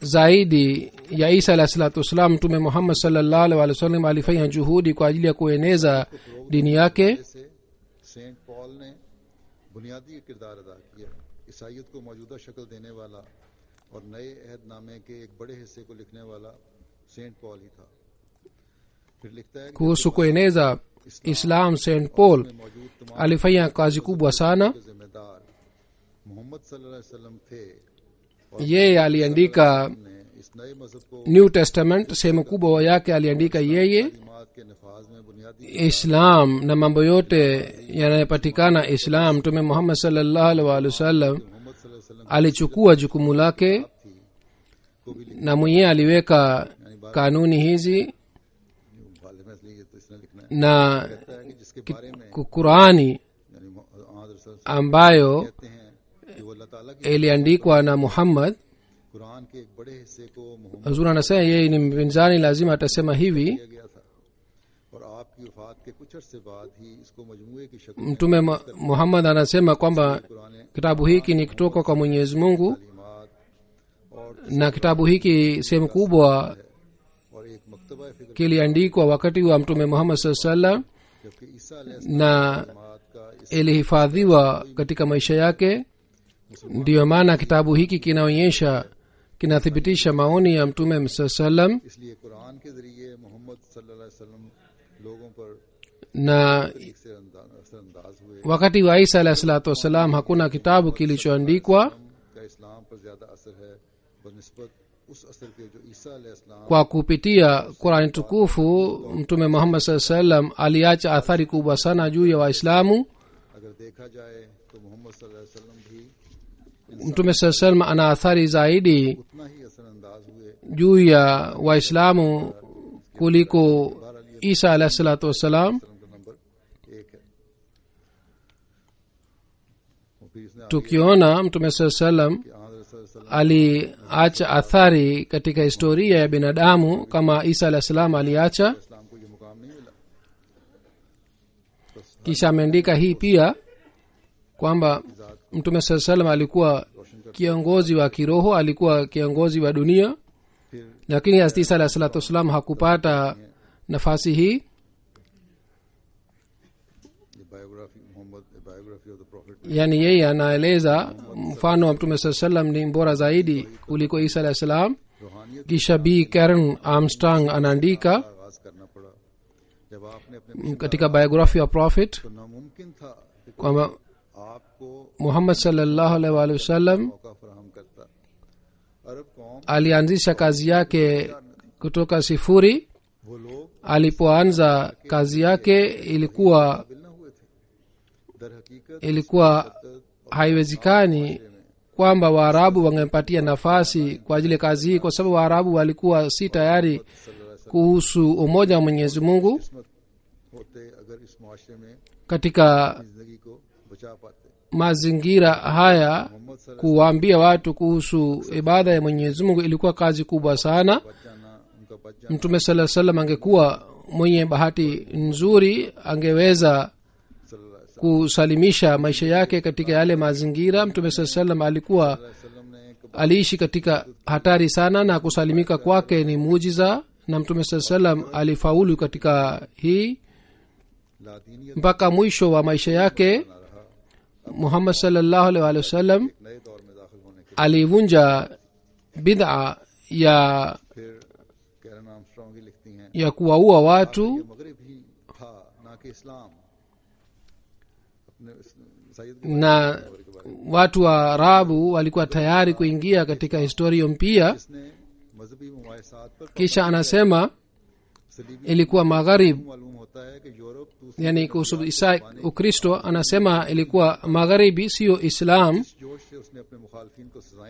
zaidi ya Isa alayhi salatu wasallam, Mtume Muhammad sallallahu alaihi wasallam alifanya juhudi kwa ajili ya kueneza dini yake. Kuhusu kueneza Islam, St. Paul alifanya kazi kubwa sana. Yeye aliandika New Testament, sehemu kubwa yake aliandika yeye. Islam na mambo yote yanayopatikana Islam, Mtume Muhammad sallallahu alaihi wasallam alichukua jukumu lake, na mwenyewe aliweka kanuni hizi, na Qur'ani ambayo iliandikwa na Muhammad. Huzur anasema yeye ni mpinzani, lazima atasema hivi. Mtume Muhammad anasema kwamba kitabu hiki ni kutoka kwa Mwenyezi Mungu, na kitabu hiki sehemu kubwa kiliandikwa wakati wa Mtume Muhammad sallallahu, na ilihifadhiwa katika maisha yake. Ndiyo maana kitabu hiki kinaonyesha, kinathibitisha maoni ya Mtume sallallahu, na wakati wa Isa alayhi salatu wasalam hakuna kitabu kilichoandikwa kwa kupitia Qur'an tukufu. Mtume Muhammad sallallahu aliacha athari kubwa sana juu ya Waislamu. Mtume sallallahu ana athari zaidi juu ya Waislamu kuliko Isa alayhi salatu wasalam. Tukiona Mtume sallallahu aliacha athari katika historia ya binadamu kama Isa alayhi salam aliacha. Kisha ameandika hii pia kwamba Mtume sallallahu alaihi wasallam alikuwa kiongozi wa kiroho, alikuwa kiongozi wa dunia, lakini Hazrat Isa alayhi salatu wasallam hakupata nafasi hii. Yani yeye anaeleza mfano wa Mtume sallallahu alaihi wasallam ni bora zaidi kuliko Isa alayhi salam. Kisha B. Karen Armstrong anaandika Katika biography of Prophet kwamba Muhammad sallallahu alaihi wa sallam alianzisha kazi yake kutoka sifuri. Alipoanza kazi yake ilikuwa haiwezekani kwamba Waarabu wangempatia nafasi kwa ajili kazi hii, kwa sababu Waarabu walikuwa si tayari kuhusu umoja wa Mwenyezi Mungu katika mazingira haya. Kuwaambia watu kuhusu ibada ya Mwenyezi Mungu ilikuwa kazi kubwa sana. Mtume sallallahu alaihi wasallam angekuwa mwenye bahati nzuri, angeweza kusalimisha maisha yake katika yale mazingira. Mtume sallallahu alaihi wasallam aliishi katika hatari sana, na kusalimika kwake ni muujiza, na Mtume sallallahu alaihi wasallam alifaulu katika hii mpaka mwisho wa maisha yake. Muhammad sallallahu alaihi wasallam alivunja bid'a ya kuwaua watu, na watu wa Arabu walikuwa tayari kuingia katika historia mpya. Kisha anasema ilikuwa Magharib, yani kuhusu Isa Ukristo, anasema ilikuwa Magharibi, sio Islam,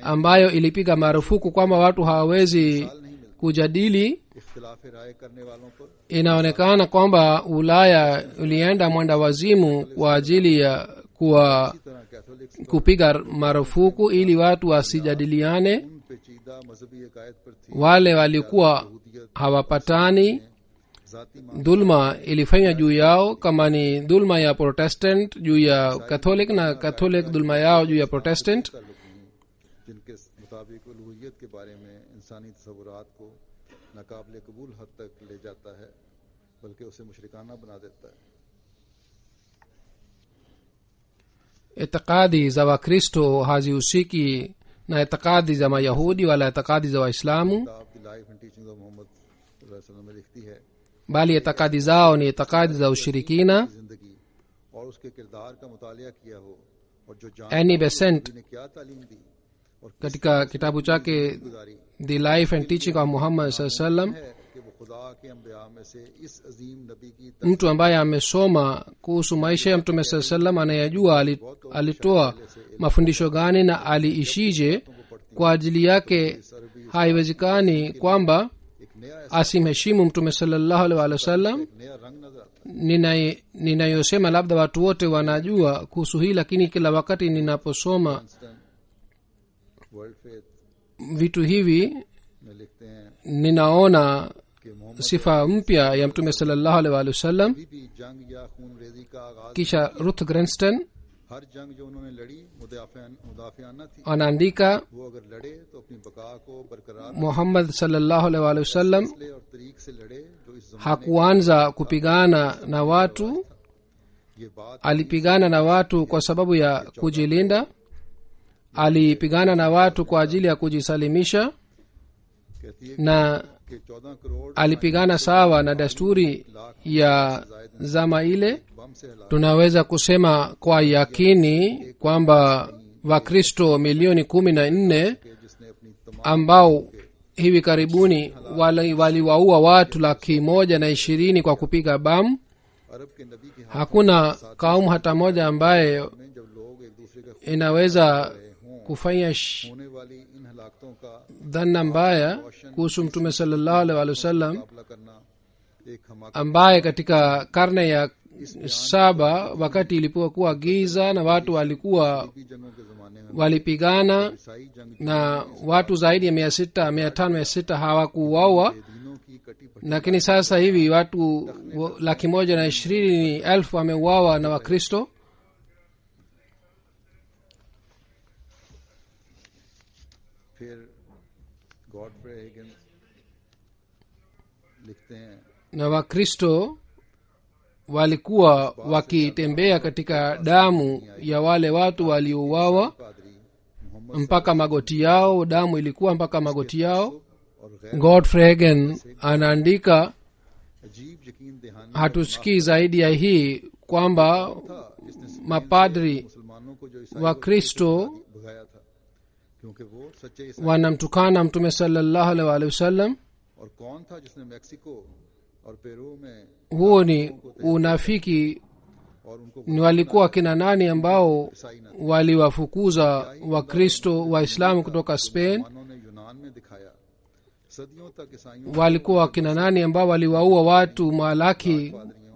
ambayo ilipiga marufuku kwamba watu hawawezi kujadili. Inaonekana kwamba Ulaya ulienda mwenda wazimu kwa ajili ya kupiga marufuku ili watu wasijadiliane. Wale walikuwa hawapatani, dhulma ilifanya juu yao, kama ni dhulma ya Protestant juu ya Catholic na Catholic dhulma yao juu ya Protestant. Itikadi za Wakristo hazihusiki na itikadi za Mayahudi wala itikadi za Waislamu, bali itikadi zao ni itikadi za ushirikina. Annie Besant katika kitabu chake The Life and Teaching of Muhammad sallallahu alaihi wasallam, mtu ambaye amesoma kuhusu maisha ya Mtume sallallahu alaihi wasallam anayajua alitoa mafundisho gani na aliishije. Kwa ajili yake haiwezekani kwamba asimheshimu Mtume sallallahu alaihi wasallam. Ninayosema labda watu wote wanajua kuhusu hii, lakini kila wakati ninaposoma vitu hivi ninaona sifa mpya ya Mtume sallallahu alaihi wasallam. Kisha Ruth Grenston anaandika, Muhammad sallallahu alaihi wasallam hakuanza kupigana na watu, alipigana na watu kwa sababu ya kujilinda, alipigana na watu kwa ajili ya kujisalimisha, na alipigana sawa na desturi ya zama ile. Tunaweza kusema kwa yakini kwamba Wakristo milioni 14 ambao hivi karibuni waliwaua watu 120,000 kwa kupiga bamu, hakuna kaumu hata moja ambaye inaweza kufanya dhana mbaya kuhusu Mtume sallallahu alaihi wasallam, ambaye katika karne ya 7 wakati ilipokuwa giza na watu walipigana na watu zaidi ya 500 hawakuuawa, lakini sasa hivi watu 120,000 wameuawa na Wakristo. Na Wakristo walikuwa wakitembea katika damu ya wale watu waliouawa mpaka magoti yao, damu ilikuwa mpaka magoti yao. Godfrey Hagen anaandika hatusikii zaidi ya hii kwamba mapadri wa Kristo wanamtukana Mtume sallallahu alaihi wasallam. Huo ni unafiki. Ni walikuwa kina nani ambao waliwafukuza Wakristo Waislamu kutoka Spain? Walikuwa kina nani ambao waliwaua watu Malaki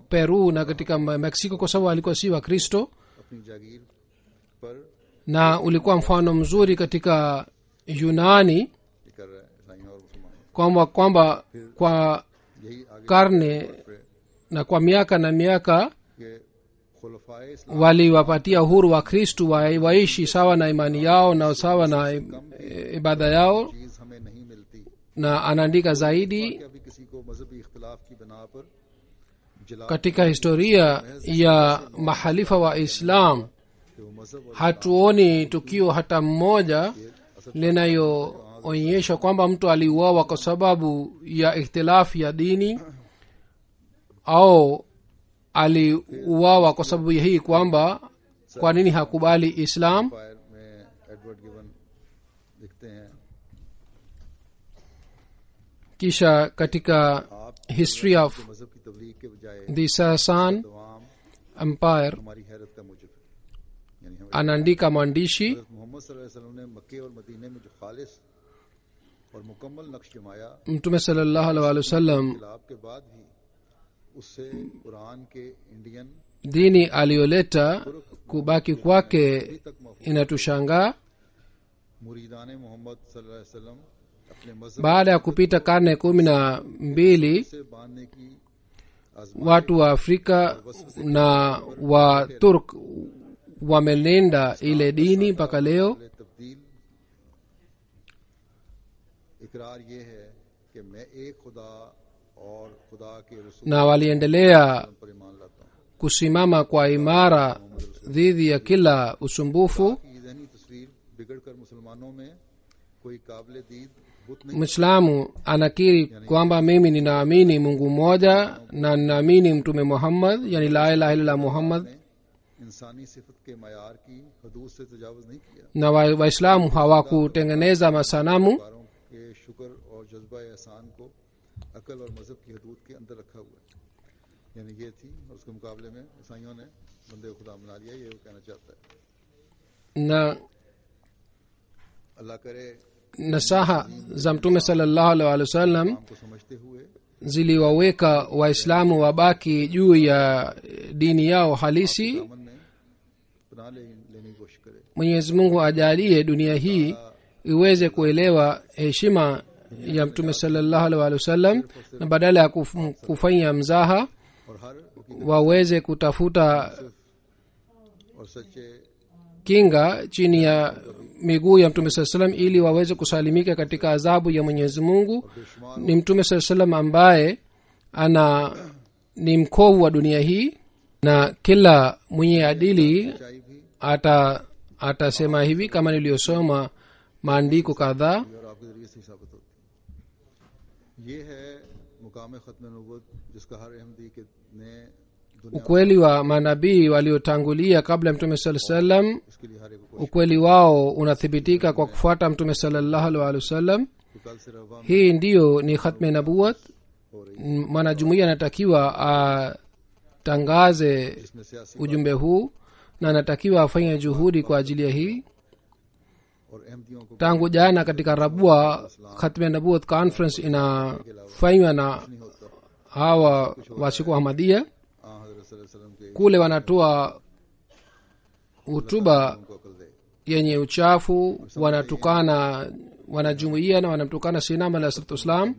Peru na katika Mexico kwa sababu walikuwa si Wakristo? Na ulikuwa mfano mzuri katika Yunani kwamba kwa karne na kwa miaka na miaka waliwapatia huru wa Kristo waishi sawa na imani yao na sawa na ibada yao. Na anaandika zaidi katika historia ya mahalifa wa Islam, hatuoni tukio hata mmoja linayoonyesha kwamba mtu aliuawa kwa sababu ya ikhtilafu ya dini au aliuawa kwa sababu ya hii kwamba kwa nini hakubali Islam. Kisha katika history of the Sassan Empire anaandika mwandishi Mtume sallallahu alaihi wasallam dini aliyoleta kubaki kwake inatushangaa. Baada ya kupita karne 12 watu wa Afrika na wa Turk wamelinda ile dini mpaka leo. Na waliendelea kusimama kwa imara dhidi ya kila usumbufu. Muislamu anakiri kwamba mimi ninaamini Mungu mmoja na ninaamini Mtume Muhammad, yani la ilaha illa Muhammad. Na Waislamu hawakutengeneza masanamu. Nasaha za Mtume sallallahu alaihi wasallam ziliwaweka Waislamu wabaki juu ya dini yao halisi. Mwenyezi Mungu ajalie dunia hii iweze kuelewa heshima ya Mtume sallallahu alaihi wasallam, na badala ya kufanya mzaha waweze kutafuta kinga chini ya miguu ya Mtume sallallahu alaihi wasallam ili waweze kusalimika katika adhabu ya Mwenyezi Mungu. Ni Mtume sallallahu alaihi wasallam ambaye ni mkovu wa dunia hii, na kila mwenye adili atasema hivi kama niliyosoma maandiko kadhaa. Ukweli wa manabii waliotangulia kabla Mtume sallallahu alaihi wasallam, ukweli wao unathibitika kwa kufuata Mtume sallallahu alaihi wasallam. Hii ndiyo ni khatme nabuwat. Mwanajumuiya anatakiwa atangaze ujumbe huu na anatakiwa afanye juhudi kwa ajili ya hii. Tangu jana katika Rabua khatme nabuwat conference inafanywa na hawa washiku Ahmadiyya. Kule wanatoa hutuba yenye uchafu, wanatukana wanajumuiya na wanamtukana Sinama la Islam.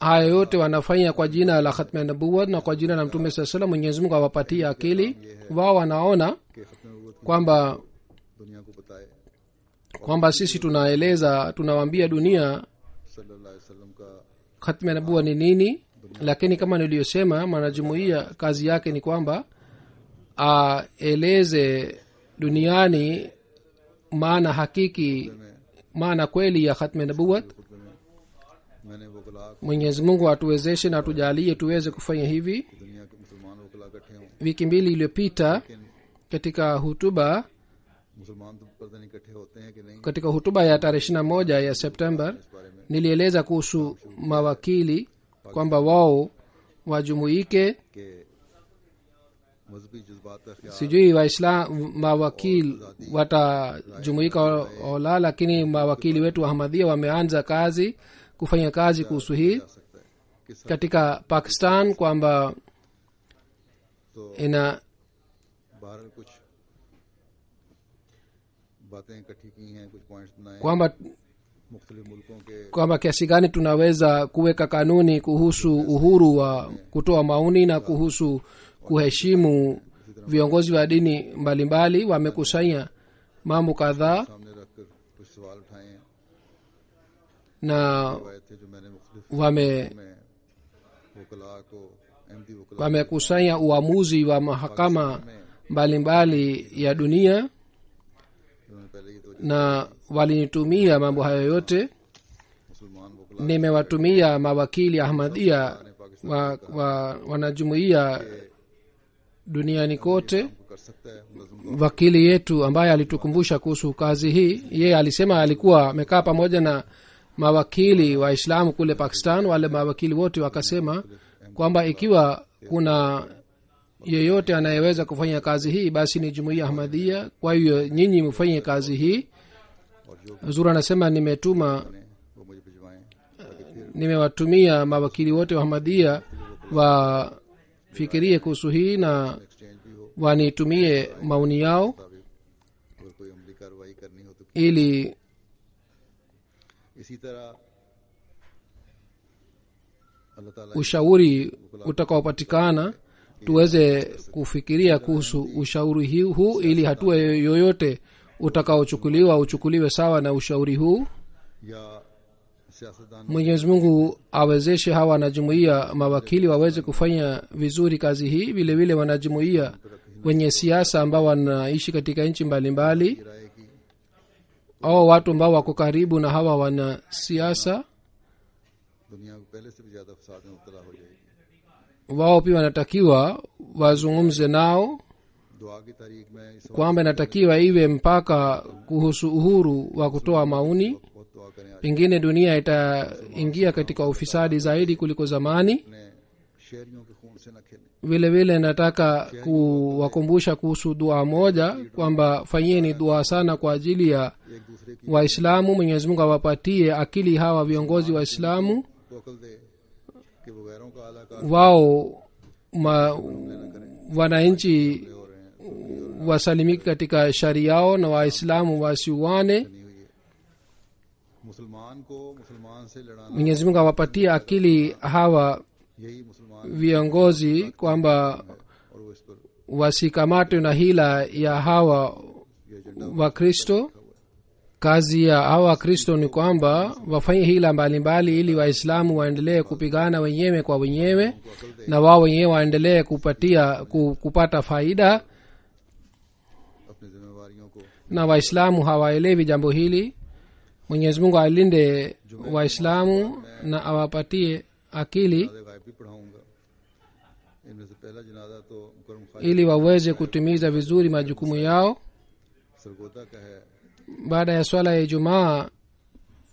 Hayo yote wanafanya kwa jina la khatme nabuwat na kwa jina la Mtume sallallahu alaihi wasallam. Mwenyezi Mungu awapatie akili. Wao wanaona kwamba sisi tunawaambia dunia khatme nabuwat ni nini, lakini kama niliyosema mwanajumuiya kazi yake ni kwamba aeleze duniani maana kweli ya khatme nabuwat. Mwenyezi Mungu atuwezeshe na atujalie tuweze kufanya hivi. Wiki mbili iliyopita katika hutuba ya tarehe 21 ya September nilieleza kuhusu mawakili kwamba wao wajumuike. Sijui Waislamu mawakili watajumuika wala, lakini mawakili wetu wa Ahmadiyya wameanza kazi kufanya kazi kuhusu hii katika Pakistan kwamba ina kwamba kiasi gani tunaweza kuweka kanuni kuhusu uhuru wa kutoa maoni na kuhusu kuheshimu viongozi wa dini mbalimbali. Wamekusanya mambo kadhaa na wamekusanya uamuzi wa mahakama mbalimbali ya dunia na walinitumia mambo hayo yote. Nimewatumia mawakili Ahmadiyya wanajumuia duniani kote. Wakili yetu ambaye alitukumbusha kuhusu kazi hii, yeye alisema alikuwa amekaa pamoja na mawakili wa Islamu kule Pakistan. Wale mawakili wote wakasema kwamba ikiwa kuna yeyote anayeweza kufanya kazi hii basi ni jumuiya Ahmadiyya, kwa hiyo nyinyi mfanye kazi hii. Huzura anasema nimewatumia mawakili wote wa Ahmadiyya wafikirie kuhusu hii na wanitumie maoni yao ili ushauri utakaopatikana tuweze kufikiria kuhusu ushauri huu ili hatua yoyote utakaochukuliwa uchukuliwe sawa na ushauri huu. Mwenyezi Mungu awezeshe hawa wanajumuiya mawakili waweze kufanya vizuri kazi hii. Vile vile wanajumuiya wenye siasa ambao wanaishi katika nchi mbalimbali au watu ambao wako karibu na hawa wana siasa, wao pia wanatakiwa wazungumze nao kwamba inatakiwa iwe mpaka kuhusu uhuru wa kutoa maoni. Pengine dunia itaingia katika ufisadi zaidi kuliko zamani. Vile vile nataka kuwakumbusha kuhusu dua moja kwamba fanyeni dua sana kwa ajili ya Waislamu. Mwenyezi Mungu awapatie akili hawa viongozi Waislamu, wao wananchi wasalimiki katika sharia yao na Waislamu wasiuane. Mwenyezi Mungu awapatia akili hawa viongozi kwamba wasikamatwe na hila ya hawa Wakristo. Kazi ya hawa Wakristo ni kwamba wafanye hila mbalimbali ili Waislamu waendelee kupigana wenyewe kwa wenyewe na wao wenyewe waendelee kupata faida, na Waislamu hawaelewi jambo hili. Mwenyezi Mungu alinde Waislamu na awapatie akili ili waweze kutimiza vizuri majukumu yao. Baada ya swala ya Ijumaa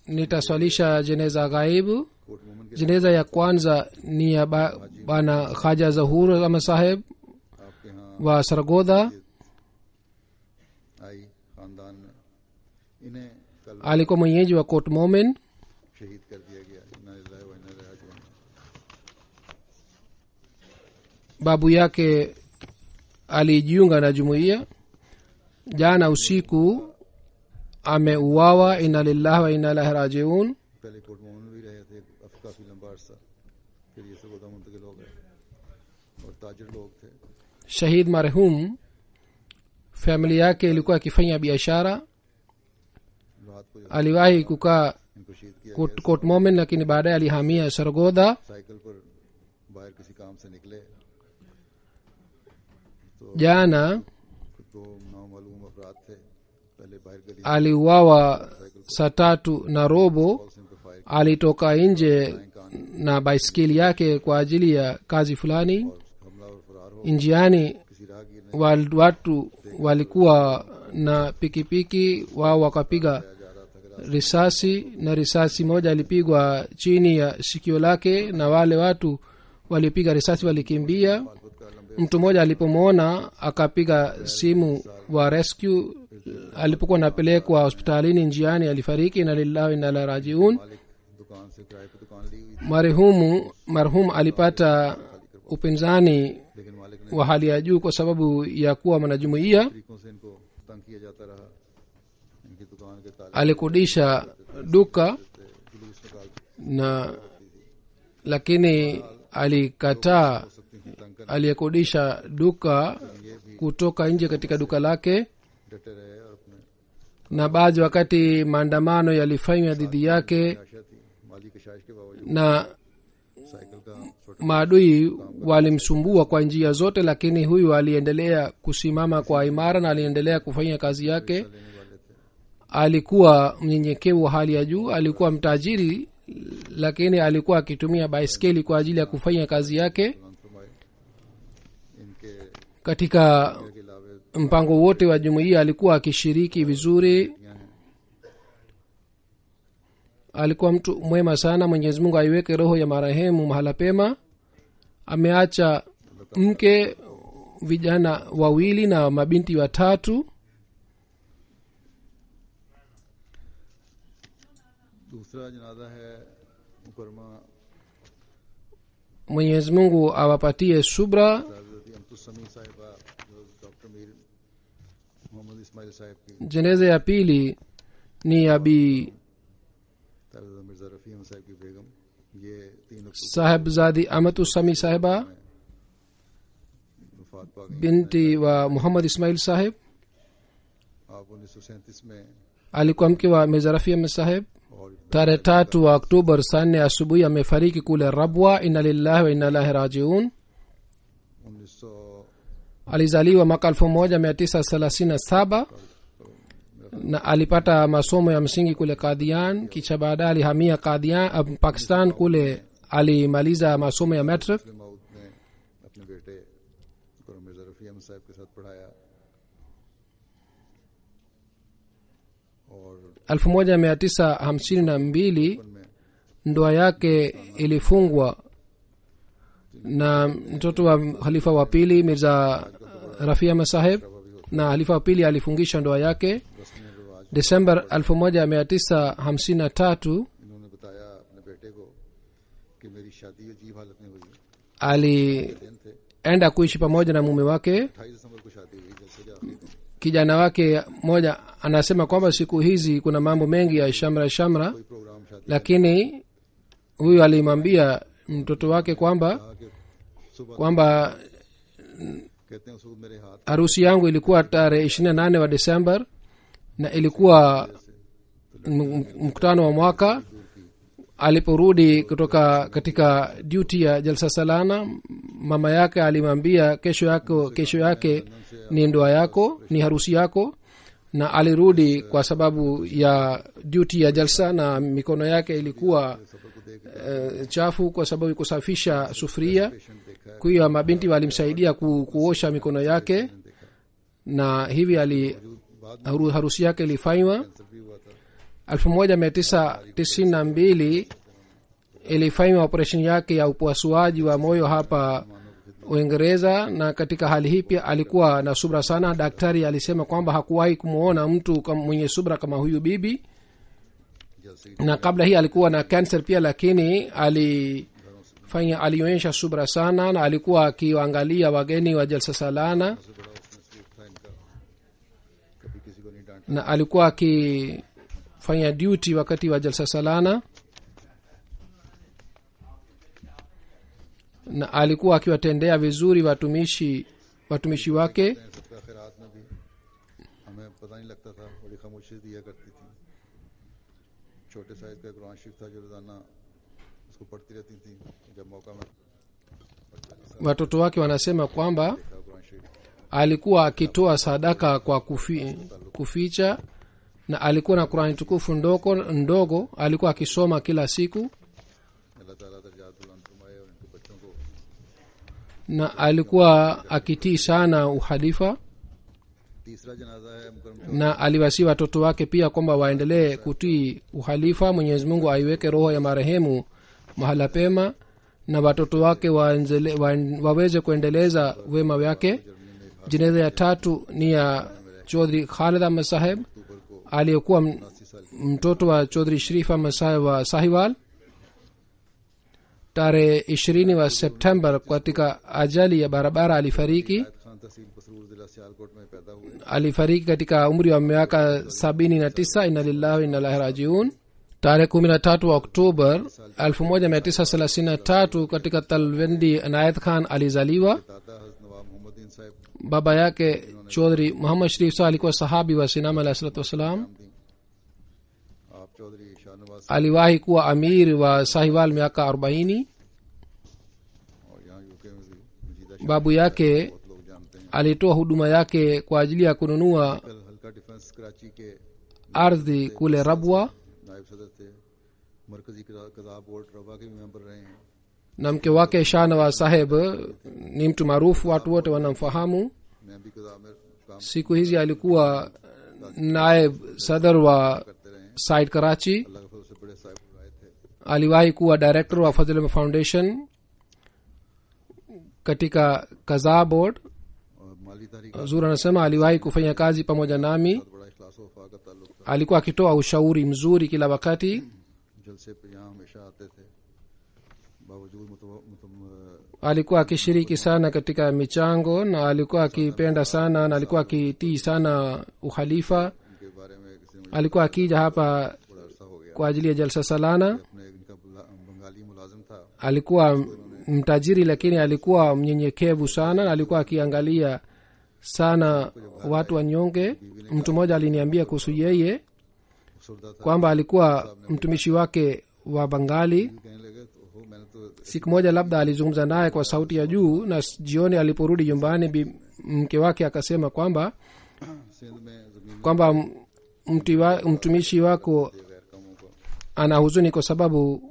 nitaswalisha jeneza ghaibu. Jeneza ya kwanza ni ya bana Khaja Zahur Ahmad Sahib wa Sargodha. Alikuwa mwenyeji wa Court Momen. Babu yake alijiunga na jumuiya. Jana usiku ameuawa. Inna lillahi wa inna ilaihi rajiun. Shahid marhum, familia yake ilikuwa akifanya biashara. Aliwahi kukaa Court Momen lakini baadaye alihamia Sargodha. Jana aliuawa 3:30. alitoka nje na baiskeli yake kwa ajili ya kazi fulani. Njiani watu walikuwa na pikipiki, wao wakapiga risasi, na risasi moja ilipigwa chini ya sikio lake, na wale watu walipiga risasi walikimbia. Mtu mmoja alipomwona akapiga simu wa rescue. Alipokuwa anapelekwa hospitalini njiani alifariki, na lillahi inna ilaihi rajiun. Marhumu alipata upinzani wa hali ya juu kwa sababu ya kuwa mwanajumuiya. Alikodisha duka na lakini alikataa aliyekodisha duka kutoka nje katika duka lake, na baadhi wakati maandamano yalifanywa dhidi yake na maadui walimsumbua kwa njia zote, lakini huyu aliendelea kusimama kwa imara na aliendelea kufanya kazi yake. Alikuwa mnyenyekevu wa hali ya juu, alikuwa mtajiri, lakini alikuwa akitumia baiskeli kwa ajili ya kufanya kazi yake. Katika mpango wote wa jumuiya alikuwa akishiriki vizuri. Alikuwa mtu mwema sana. Mwenyezi Mungu aiweke roho ya marehemu mahala pema. Ameacha mke, vijana 2 na mabinti 3. Mwenyezi Mungu awapatie subra. Jeneza ya pili ni Abi Sahibzadi Amatu Sami Sahiba binti wa Muhammad Ismail Sahib. Alikuwa mke wa Mizarafia Sahib. Tarehe 3 Oktoba 4 asubuhi amefariki kule Rabwa. Inna lillahi wa inna ilaihi rajiun. Alizaliwa mwaka 1937 na alipata masomo ya msingi kule Kadian, kisha baadaye alihamia Kadian Pakistan. Kule alimaliza masomo ya matric. Aur 1952 ndoa yake ilifungwa na mtoto wa Khalifa wa pili Mirza Rafia Masahib, na Khalifa wa pili alifungisha ndoa yake December 1953. Alienda kuishi pamoja na mume wake. Kijana wake moja anasema kwamba siku hizi kuna mambo mengi ya shamra, lakini huyu alimwambia mtoto wake kwamba harusi yangu ilikuwa tarehe 28 wa Desemba, na ilikuwa mkutano wa mwaka. Aliporudi kutoka katika duty ya Jalsa Salana, mama yake alimwambia kesho yake ni ndoa yako, ni harusi yako. Na alirudi kwa sababu ya duty ya Jalsa, na mikono yake ilikuwa chafu kwa sababu kusafisha sufuria. Kwa hiyo mabinti walimsaidia kuosha mikono yake, na hivi harusi yake ilifanywa 1992. Ilifanywa operation yake ya upasuaji wa moyo hapa Uingereza, na katika hali hii pia alikuwa na subra sana. Daktari alisema kwamba hakuwahi kumuona mtu mwenye subra kama huyu bibi, na kabla hii alikuwa na cancer pia, lakini alionyesha subra sana, na alikuwa akiwaangalia wageni wa Jalsa Salana, na alikuwa akifanya duty wakati wa Jalsa Salana, na alikuwa akiwatendea vizuri watumishi wake. Watoto wake wanasema kwamba alikuwa akitoa sadaka kwa kuficha, na alikuwa na Qur'ani tukufu ndogo alikuwa akisoma kila siku, na alikuwa akitii sana uhalifa, na aliwasihi watoto wake pia kwamba waendelee kutii uhalifa. Mwenyezi Mungu aiweke roho ya marehemu mahala pema, na watoto wake waweze kuendeleza wema wake. Jeneza ya tatu ni ya Chaudhry Khalid Ahmad Sahib aliyekuwa mtoto wa Chaudhry Sharif Ahmad Sahib wa Sahiwal. Tarehe 20 wa Septemba katika ajali ya barabara alifariki. Alifariki katika umri wa miaka 79. Inna lillahi wa inna ilaihi rajiun. Tarehe 13 wa Oktoba 1933 katika Talwendi Anayat Khan alizaliwa. Baba yake Chaudhry Muhammad Sharif Sahib alikuwa sahabi wa Sinam alayhi salatu wasalam. Aliwahi kuwa amir wa Sahiwal miaka 40. Babu yake alitoa huduma yake kwa ajili ya kununua ardhi kule Rabwa, na mke wake Shahnawaz Sahib ni mtu maarufu, watu wote wanamfahamu. Siku hizi alikuwa naib sadr wa Said Karachi. Aliwahi kuwa director wa Fazlul Foundation katika Qaza Board. Huzur anasema aliwahi kufanya kazi pamoja nami. Alikuwa akitoa ushauri mzuri kila wakati. Alikuwa akishiriki sana katika michango, na alikuwa akipenda sana, na alikuwa akitii sana ukhalifa. Alikuwa akija hapa kwa ajili ya jalsa salana. Alikuwa mtajiri lakini alikuwa mnyenyekevu sana, na alikuwa akiangalia sana watu wanyonge. Mtu mmoja aliniambia kuhusu yeye kwamba alikuwa mtumishi wake wa Bengali. Siku moja labda alizungumza naye kwa sauti ya juu, na jioni aliporudi nyumbani mke wake akasema kwamba mtumishi wako ana huzuni kwa sababu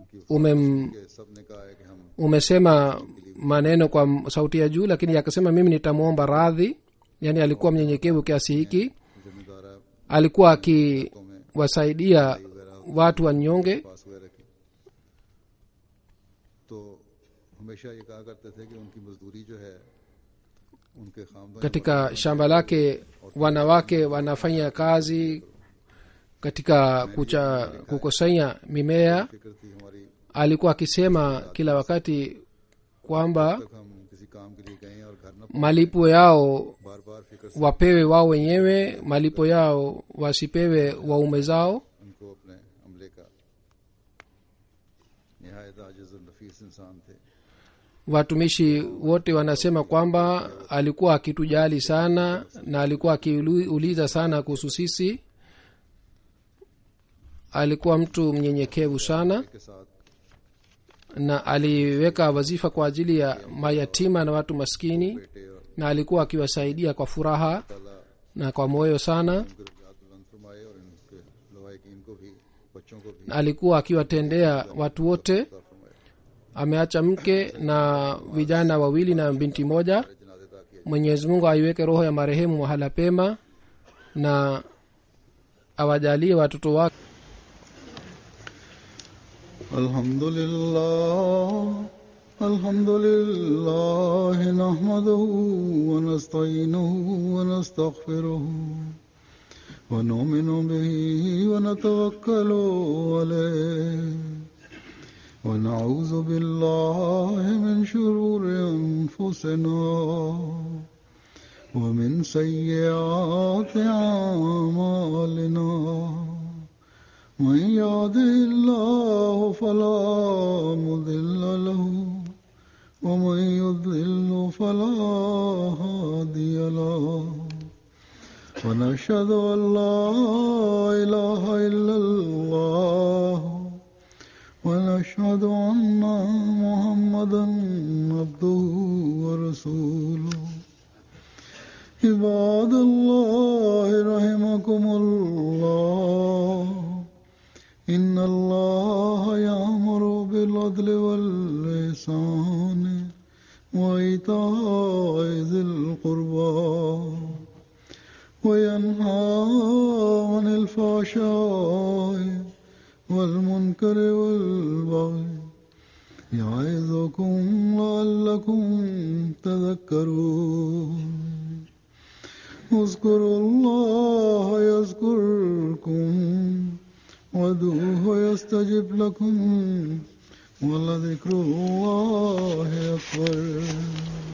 umesema maneno kwa sauti ya juu, lakini akasema mimi nitamwomba radhi. Yani alikuwa mnyenyekevu kiasi hiki, alikuwa akiwasaidia watu wanyonge. Katika shamba lake wanawake wanafanya kazi katika kukusanya mimea. Alikuwa akisema kila wakati kwamba malipo yao wapewe wao wenyewe, malipo yao wasipewe waume zao. Watumishi wote wanasema kwamba alikuwa akitujali sana, na alikuwa akiuliza sana kuhusu sisi. Alikuwa mtu mnyenyekevu sana, na aliweka wazifa kwa ajili ya mayatima na watu maskini, na alikuwa akiwasaidia kwa furaha na kwa moyo sana. Na alikuwa akiwatendea watu wote. Ameacha mke na vijana wawili na binti moja. Mwenyezi Mungu aiweke roho ya marehemu mahala pema, na awajalie watoto wake. Alhamdulillah nahmaduhu wa nasta'inuhu wa nastaghfiruhu wa nu'minu bihi wa natawakkalu alayhi wa na'udhu billahi min shururi anfusina wa min sayyiati a'malina. من يهده الله فلا مضل له ومن يضلل فلا هادي له ونشهد أن لا إله إلا الله ونشهد أن محمدا عبده ورسوله عباد اللہ رحمکم اللہ، ان اللہ یامر بالعدل واللسان وعطاء ذی القربى وینہا عن الفحشاء والمنکر والبغی یعظکم لعلکم تذکرون۔ اذکروا اللہ یذکرکم وادعوہ یستجب لکم، ولذکر اللہ اکبر۔